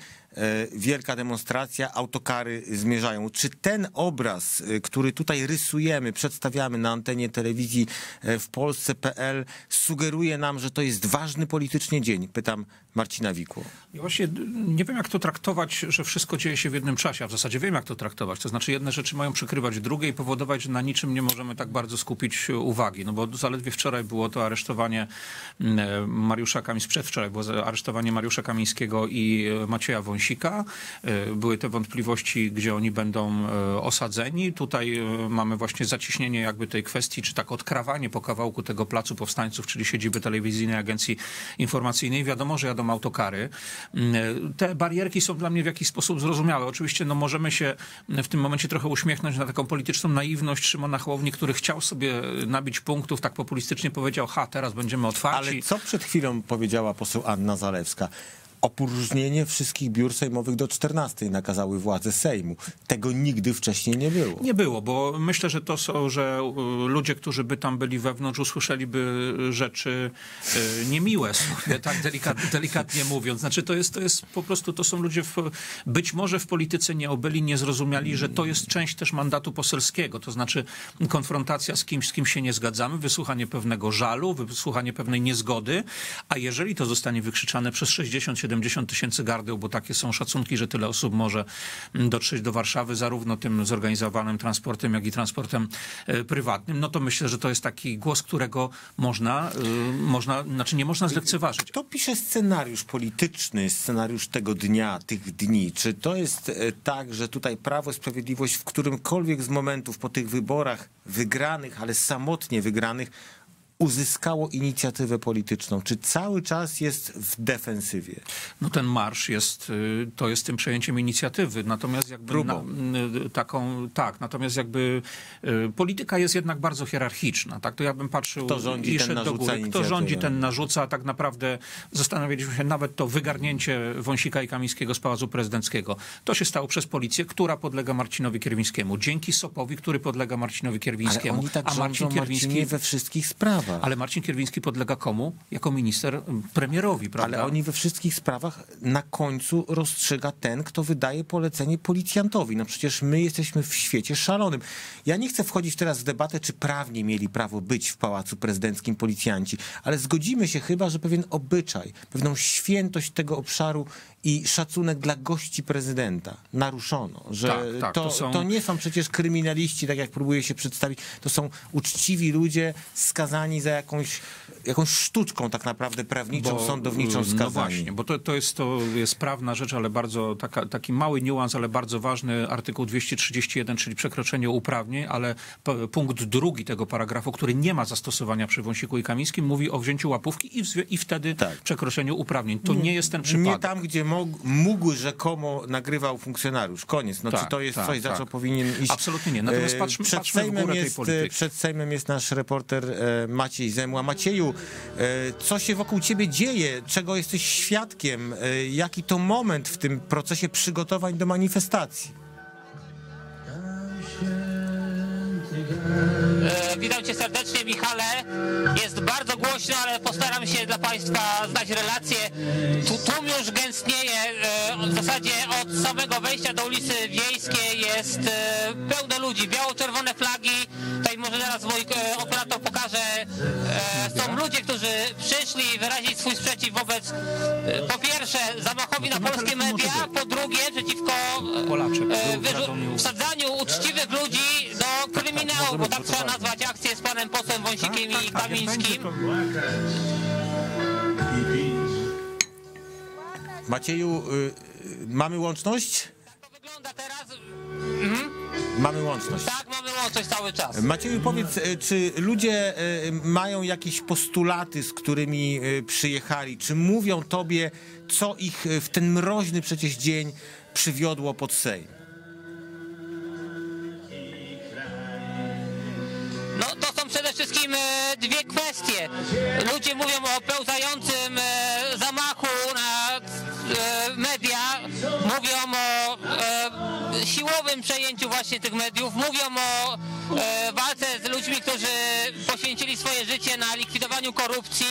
wielka demonstracja, autokary zmierzają. Czy ten obraz, który tutaj rysujemy, przedstawiamy na antenie telewizji w Polsce kropka p l, sugeruje nam, że to jest ważny politycznie dzień? Pytam Marcina Wikło. Ja właśnie nie wiem, jak to traktować, że wszystko dzieje się w jednym czasie, a w zasadzie wiem, jak to traktować. To znaczy, jedne rzeczy mają przykrywać drugie i powodować, że na niczym nie możemy tak bardzo skupić uwagi. No bo zaledwie wczoraj było to aresztowanie Mariusza Kamińskiego, przedwczoraj było aresztowanie Mariusza Kamińskiego i Macieja Wąsika. Były te wątpliwości, gdzie oni będą osadzeni. Tutaj mamy właśnie zaciśnienie jakby tej kwestii, czy tak odkrawanie po kawałku tego Placu Powstańców, czyli siedziby telewizyjnej Agencji Informacyjnej. Wiadomo, że jadą autokary. Te barierki są dla mnie w jakiś sposób zrozumiałe. Oczywiście no możemy się w tym momencie trochę uśmiechnąć na taką polityczną naiwność Szymona Hołowni, który chciał sobie nabić punktów, tak populistycznie powiedział, ha, teraz będziemy otwarci. Ale co przed chwilą powiedziała poseł Anna Zalewska? Opróżnienie wszystkich biur sejmowych do czternastej nakazały władze Sejmu. Tego nigdy wcześniej nie było. Nie było, bo myślę, że to są, że ludzie, którzy by tam byli wewnątrz, usłyszeliby rzeczy niemiłe, sobie, tak delikat, delikatnie mówiąc. Znaczy to jest, to jest po prostu, to są ludzie w, być może w polityce nie obyli, nie zrozumiali, że to jest część też mandatu poselskiego. To znaczy konfrontacja z kimś, z kim się nie zgadzamy, wysłuchanie pewnego żalu, wysłuchanie pewnej niezgody, a jeżeli to zostanie wykrzyczane przez sześćdziesiąt siedemdziesiąt tysięcy gardeł, bo takie są szacunki, że tyle osób może dotrzeć do Warszawy, zarówno tym zorganizowanym transportem, jak i transportem prywatnym, no to myślę, że to jest taki głos, którego można, można znaczy nie można zlekceważyć. Kto pisze scenariusz polityczny, scenariusz tego dnia, tych dni? Czy to jest tak, że tutaj Prawo i Sprawiedliwość w którymkolwiek z momentów po tych wyborach wygranych, ale samotnie wygranych, uzyskało inicjatywę polityczną? Czy cały czas jest w defensywie? No ten marsz jest, to jest tym przejęciem inicjatywy. Natomiast jakby Próbą. Na, taką, tak, natomiast jakby polityka jest jednak bardzo hierarchiczna. Tak, to ja bym patrzył, kto rządzi, i szedł do góry. Kto rządzi, ten narzuca. Tak naprawdę zastanawialiśmy się, nawet to wygarnięcie Wąsika i Kamińskiego z Pałacu Prezydenckiego. To się stało przez policję, która podlega Marcinowi Kierwińskiemu. Dzięki Sopowi, który podlega Marcinowi Kierwińskiemu. Ale oni tak rządzą, a Marcin Kierwiński nie we wszystkich sprawach. Ale Marcin Kierwiński podlega komu? Jako minister premierowi, prawda? Ale oni we wszystkich sprawach na końcu rozstrzyga ten, kto wydaje polecenie policjantowi. No przecież my jesteśmy w świecie szalonym. Ja nie chcę wchodzić teraz w debatę, czy prawnie mieli prawo być w Pałacu Prezydenckim policjanci, ale zgodzimy się chyba, że pewien obyczaj, pewną świętość tego obszaru i szacunek dla gości prezydenta naruszono, że tak, tak, to, to, są... to nie są przecież kryminaliści, tak jak próbuje się przedstawić, to są uczciwi ludzie skazani za jakąś, jakąś sztuczką tak naprawdę prawniczą, bo, sądowniczą skazani. No właśnie, bo to, to, jest, to jest prawna rzecz, ale bardzo taka, taki mały niuans, ale bardzo ważny, artykuł dwieście trzydzieści jeden, czyli przekroczenie uprawnień, ale punkt drugi tego paragrafu, który nie ma zastosowania przy Wąsiku i Kamińskim, mówi o wzięciu łapówki i, i wtedy tak. przekroczeniu uprawnień. To nie, nie jest ten przypadek. Nie tam, gdzie mógł rzekomo nagrywał funkcjonariusz. Koniec. No tak, czy to jest tak, coś, tak. za co powinien iść? Absolutnie nie. Natomiast patrzmy, przed patrzmy Sejmem w górę jest, tej polityki. Przed Sejmem jest nasz reporter Maciej Zemła. Macieju, co się wokół ciebie dzieje? Czego jesteś świadkiem? Jaki to moment w tym procesie przygotowań do manifestacji? Witam cię serdecznie, Michale. Jest bardzo głośno, ale postaram się dla państwa znać relację. Tu tłum już gęstnieje. W zasadzie od samego wejścia do ulicy Wiejskiej jest pełno ludzi. Biało-czerwone flagi. Tutaj może zaraz mój operator pokaże. Są ludzie, którzy przyszli wyrazić swój sprzeciw wobec, po pierwsze, zamachowi na polskie media, po drugie, przeciwko wsadzaniu uczciwych ludzi do kryminału, bo tak trzeba nazwać akcję z panem posłem Wąsikiem i Kamińskim. Macieju, y, mamy łączność? Tak to wygląda teraz. Mhm. Mamy łączność. Tak, mamy łączność cały czas. Macieju, powiedz, czy ludzie mają jakieś postulaty, z którymi przyjechali? Czy mówią tobie, co ich w ten mroźny przecież dzień przywiodło pod Sejm? No to są przede wszystkim dwie kwestie. Ludzie mówią o pełzającym zamachu na media, mówią o siłowym przejęciu właśnie tych mediów, mówią o walce z ludźmi, którzy poświęcili swoje życie na likwidowaniu korupcji.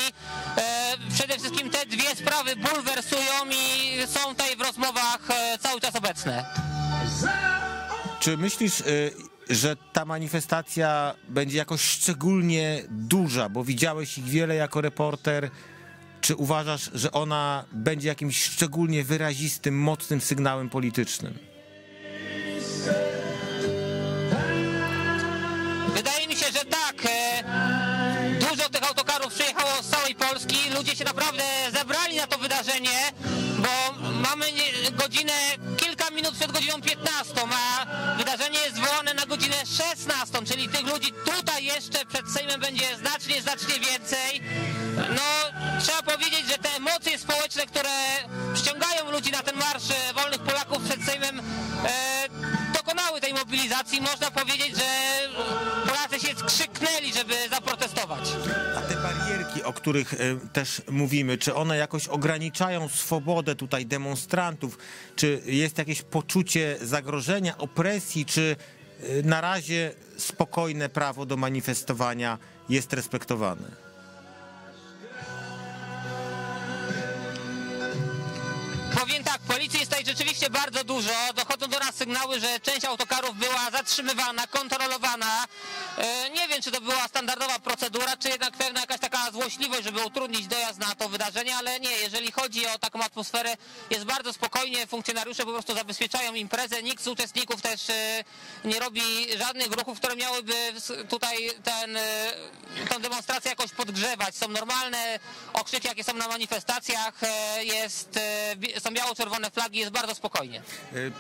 Przede wszystkim te dwie sprawy bulwersują i są tutaj w rozmowach cały czas obecne. Czy myślisz, że ta manifestacja będzie jakoś szczególnie duża, bo widziałeś ich wiele jako reporter? Czy uważasz, że ona będzie jakimś szczególnie wyrazistym, mocnym sygnałem politycznym? Wydaje mi się, że tak. Dużo tych autokarów przyjechało z całej Polski. Ludzie się naprawdę zebrali na to wydarzenie, bo mamy godzinę, kilka minut przed godziną piętnastą, a wydarzenie jest zwołane na godzinę szesnastą, czyli tych ludzi tutaj jeszcze przed Sejmem będzie znacznie, znacznie więcej. No, trzeba powiedzieć, że te emocje społeczne, które ściągają ludzi na ten marsz wolnych Polaków przed Sejmem, e, dokonały tej mobilizacji. Można powiedzieć, że Polacy się skrzyknęli, żeby zaprotestować. A te barierki, o których też mówimy, czy one jakoś ograniczają swobodę tutaj demonstrantów? Czy jest jakieś poczucie zagrożenia, opresji, czy na razie spokojne prawo do manifestowania jest respektowane? Powiem tak, policji jest tutaj rzeczywiście bardzo dużo. Dochodzą do nas sygnały, że część autokarów była zatrzymywana, kontrolowana. Nie wiem, czy to była standardowa procedura, czy jednak pewna jakaś taka złośliwość, żeby utrudnić dojazd na to wydarzenie, ale nie, jeżeli chodzi o taką atmosferę, jest bardzo spokojnie, funkcjonariusze po prostu zabezpieczają imprezę, nikt z uczestników też nie robi żadnych ruchów, które miałyby tutaj ten, tę demonstrację jakoś podgrzewać. Są normalne okrzyki, jakie są na manifestacjach, jest... są biało-czerwone flagi, jest bardzo spokojnie.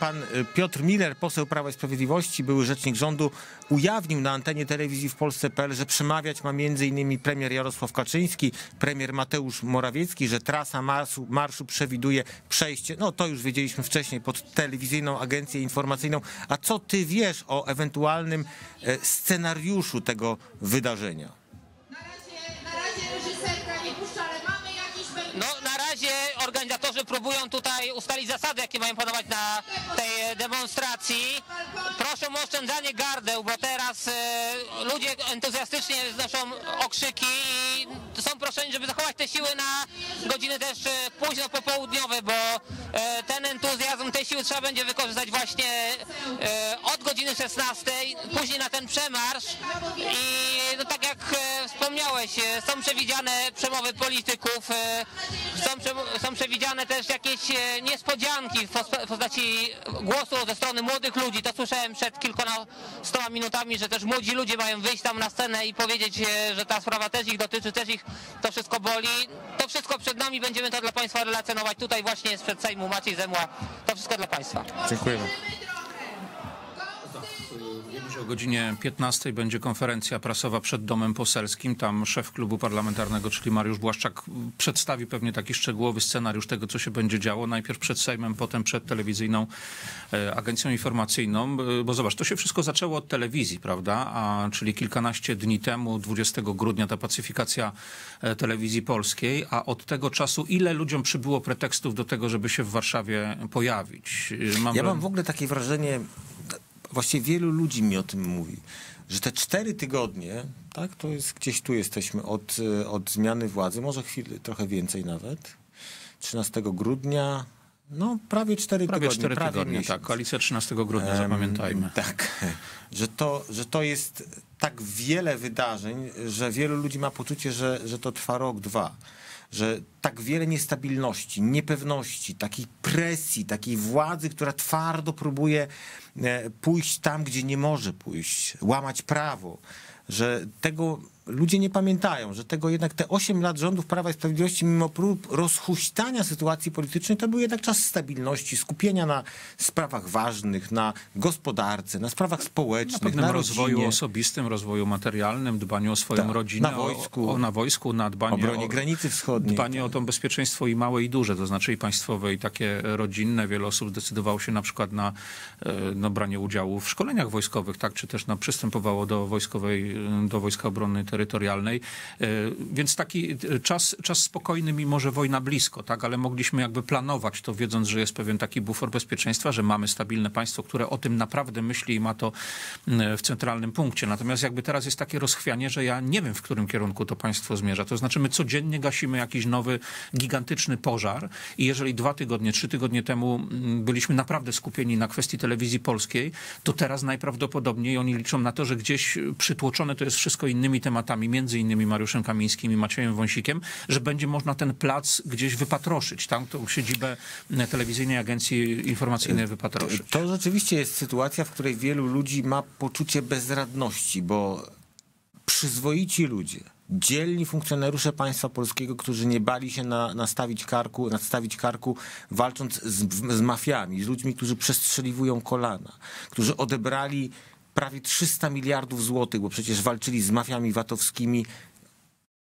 Pan Piotr Miller, poseł Prawa i Sprawiedliwości, były rzecznik rządu, ujawnił na antenie telewizji w Polsce kropka p l, że przemawiać ma między innymi premier Jarosław Kaczyński, premier Mateusz Morawiecki, że trasa marszu, marszu przewiduje przejście, no to już wiedzieliśmy wcześniej, pod telewizyjną agencję informacyjną. A co ty wiesz o ewentualnym scenariuszu tego wydarzenia? Na razie, na razie reżyserka nie puszcza, ale mamy jakiś... No, na razie organizatorzy próbują tutaj ustalić zasady, jakie mają panować na tej demonstracji. Proszę o oszczędzanie gardeł, bo teraz y, ludzie entuzjastycznie znoszą okrzyki i są proszeni, żeby zachować te siły na godziny też późno popołudniowe, bo y, ten entuzjazm, te siły trzeba będzie wykorzystać właśnie y, od godziny szesnastej, później na ten przemarsz. I no, tak jak y, wspomniałeś, są przewidziane przemowy polityków, y, są, prze, są przewidziane też jakieś y, niespodzianki w postaci głosu ze strony młodych ludzi. To słyszałem przed kilkunastoma minutami, że też młodzi ludzie mają wyjść tam na scenę i powiedzieć, że ta sprawa też ich dotyczy, też ich to wszystko boli. To wszystko przed nami, będziemy to dla państwa relacjonować. Tutaj właśnie jest przed Sejmu Maciej Zemła. To wszystko dla państwa. Dziękujemy. O godzinie piętnastej będzie konferencja prasowa przed Domem Poselskim. Tam szef klubu parlamentarnego, czyli Mariusz Błaszczak, przedstawi pewnie taki szczegółowy scenariusz tego, co się będzie działo. Najpierw przed Sejmem, potem przed telewizyjną agencją informacyjną. Bo zobacz, to się wszystko zaczęło od telewizji, prawda? A, czyli kilkanaście dni temu, dwudziestego grudnia, ta pacyfikacja telewizji polskiej. A od tego czasu ile ludziom przybyło pretekstów do tego, żeby się w Warszawie pojawić? Mam ja mam w ogóle takie wrażenie... Właściwie wielu ludzi mi o tym mówi, że te cztery tygodnie, tak, to jest gdzieś tu jesteśmy od, od zmiany władzy, może chwilę, trochę więcej nawet, trzynastego grudnia, no prawie cztery prawie tygodnie. Cztery prawie tygodnie, tak, koalicja trzynastego grudnia, um, zapamiętajmy. Tak, że to, że to jest tak wiele wydarzeń, że wielu ludzi ma poczucie, że, że to trwa rok, dwa. Że tak wiele niestabilności, niepewności, takiej presji, takiej władzy, która twardo próbuje pójść tam, gdzie nie może pójść, łamać prawo, że tego ludzie nie pamiętają, że tego jednak te osiem lat rządów Prawa i Sprawiedliwości, mimo prób rozhuśtania sytuacji politycznej, to był jednak czas stabilności, skupienia na sprawach ważnych, na gospodarce, na sprawach społecznych, na, pewnym na rozwoju osobistym, rozwoju materialnym, dbaniu o swoją tak, rodzinę, na wojsku, o, o, na wojsku, na dbanie o bronię granicy wschodniej, dbanie tak. o to bezpieczeństwo i małe i duże, to znaczy i państwowe, i takie rodzinne. Wiele osób zdecydowało się na przykład na no, branie udziału w szkoleniach wojskowych, tak, czy też na, przystępowało do wojskowej, do Wojska Obrony Terytorialnej, więc taki czas, czas spokojny, mimo że wojna blisko, tak, ale mogliśmy jakby planować to, wiedząc, że jest pewien taki bufor bezpieczeństwa, że mamy stabilne państwo, które o tym naprawdę myśli i ma to w centralnym punkcie. Natomiast jakby teraz jest takie rozchwianie, że ja nie wiem, w którym kierunku to państwo zmierza. To znaczy my codziennie gasimy jakiś nowy, gigantyczny pożar i jeżeli dwa tygodnie, trzy tygodnie temu byliśmy naprawdę skupieni na kwestii telewizji polskiej, to teraz najprawdopodobniej oni liczą na to, że gdzieś przytłoczone to jest wszystko innymi tematami, między innymi Mariuszem Kamińskim i Maciejem Wąsikiem, że będzie można ten plac gdzieś wypatroszyć, tam tą siedzibę telewizyjnej agencji informacyjnej wypatroszyć. To, to rzeczywiście jest sytuacja, w której wielu ludzi ma poczucie bezradności, bo przyzwoici ludzie, dzielni funkcjonariusze państwa polskiego, którzy nie bali się na, nastawić karku, nadstawić karku, walcząc z, z mafiami, z ludźmi, którzy przestrzeliwują kolana, którzy odebrali prawie trzysta miliardów złotych, bo przecież walczyli z mafiami VAT-owskimi,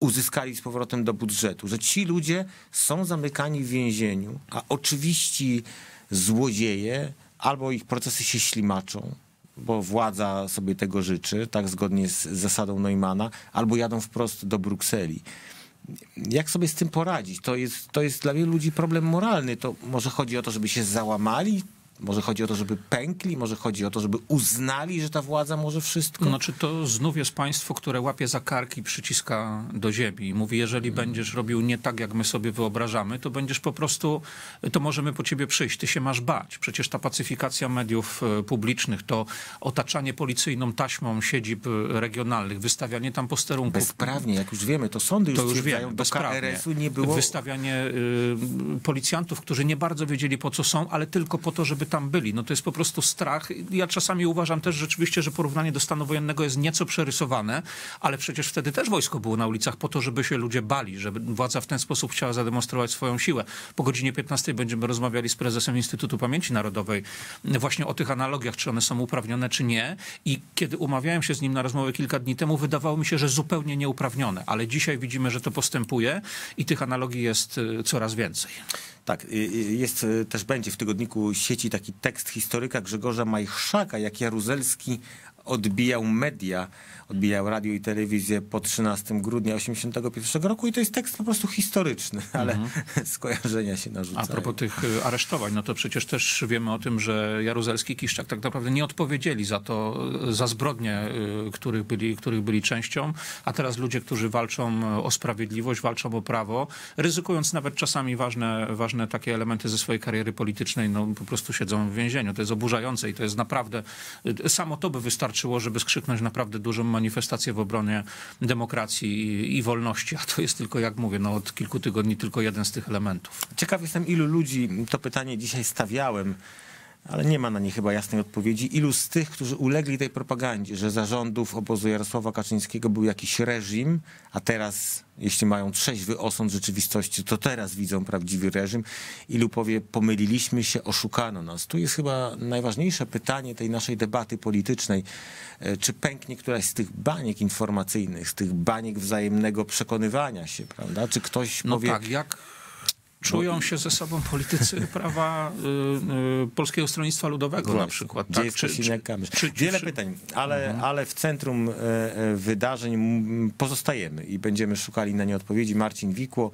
uzyskali z powrotem do budżetu, że ci ludzie są zamykani w więzieniu, a oczywiście złodzieje, albo ich procesy się ślimaczą, bo władza sobie tego życzy, tak zgodnie z zasadą Neumanna, albo jadą wprost do Brukseli. Jak sobie z tym poradzić? To jest, to jest dla wielu ludzi problem moralny. To może chodzi o to, żeby się załamali? Może chodzi o to, żeby pękli? Może chodzi o to, żeby uznali, że ta władza może wszystko? Znaczy to znów jest państwo, które łapie za kark i przyciska do ziemi. Mówi, jeżeli hmm. będziesz robił nie tak, jak my sobie wyobrażamy, to będziesz po prostu, to możemy po ciebie przyjść. Ty się masz bać. Przecież ta pacyfikacja mediów publicznych, to otaczanie policyjną taśmą siedzib regionalnych, wystawianie tam posterunków. Bezprawnie, jak już wiemy, to sądy już, to już wiemy, do K R S-u nie było. Wystawianie y, policjantów, którzy nie bardzo wiedzieli, po co są, ale tylko po to, żeby żeby tam byli. No to jest po prostu strach. Ja czasami uważam też rzeczywiście, że porównanie do stanu wojennego jest nieco przerysowane, ale przecież wtedy też wojsko było na ulicach po to, żeby się ludzie bali, żeby władza w ten sposób chciała zademonstrować swoją siłę. Po godzinie piętnastej będziemy rozmawiali z prezesem Instytutu Pamięci Narodowej właśnie o tych analogiach, czy one są uprawnione, czy nie. I kiedy umawiałem się z nim na rozmowę kilka dni temu, wydawało mi się, że zupełnie nieuprawnione, ale dzisiaj widzimy, że to postępuje i tych analogii jest coraz więcej. Tak, jest, też będzie w tygodniku Sieci taki tekst historyka Grzegorza Majchrzaka, jak Jaruzelski odbijał media, odbijał radio i telewizję po trzynastego grudnia tysiąc dziewięćset osiemdziesiątego pierwszego roku i to jest tekst po prostu historyczny, ale mm-hmm. skojarzenia się narzucają. A propos tych aresztowań, no to przecież też wiemy o tym, że Jaruzelski i Kiszczak tak naprawdę nie odpowiedzieli za to, za zbrodnie, których byli, których byli częścią, a teraz ludzie, którzy walczą o sprawiedliwość, walczą o prawo, ryzykując nawet czasami ważne, ważne takie elementy ze swojej kariery politycznej, no po prostu siedzą w więzieniu. To jest oburzające i to jest naprawdę, samo to by wystarczyło, żeby skrzyknąć naprawdę dużą manifestację w obronie demokracji i wolności, a to jest tylko, jak mówię, no od kilku tygodni tylko jeden z tych elementów. Ciekaw jestem, ilu ludzi, to pytanie dzisiaj stawiałem, ale nie ma na nie chyba jasnej odpowiedzi, ilu z tych, którzy ulegli tej propagandzie, że za rządów obozu Jarosława Kaczyńskiego był jakiś reżim, a teraz, jeśli mają trzeźwy osąd rzeczywistości, to teraz widzą prawdziwy reżim, ilu powie, pomyliliśmy się, oszukano nas. Tu jest chyba najważniejsze pytanie tej naszej debaty politycznej, czy pęknie któraś z tych baniek informacyjnych, z tych baniek wzajemnego przekonywania się, prawda? Czy ktoś no powie... tak, jak... Czują się ze sobą politycy prawa y, y, Polskiego Stronnictwa Ludowego Właśnie, na przykład. Tak? Czy, czy, czy, Wiele czy, pytań, ale, uh-huh. ale w centrum wydarzeń pozostajemy i będziemy szukali na nie odpowiedzi. Marcin Wikło,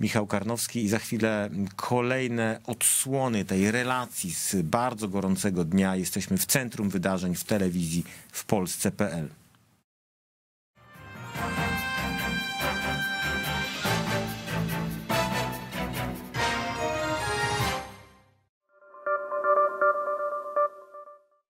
Michał Karnowski i za chwilę kolejne odsłony tej relacji z bardzo gorącego dnia. Jesteśmy w centrum wydarzeń w telewizji w Polsce kropka p l.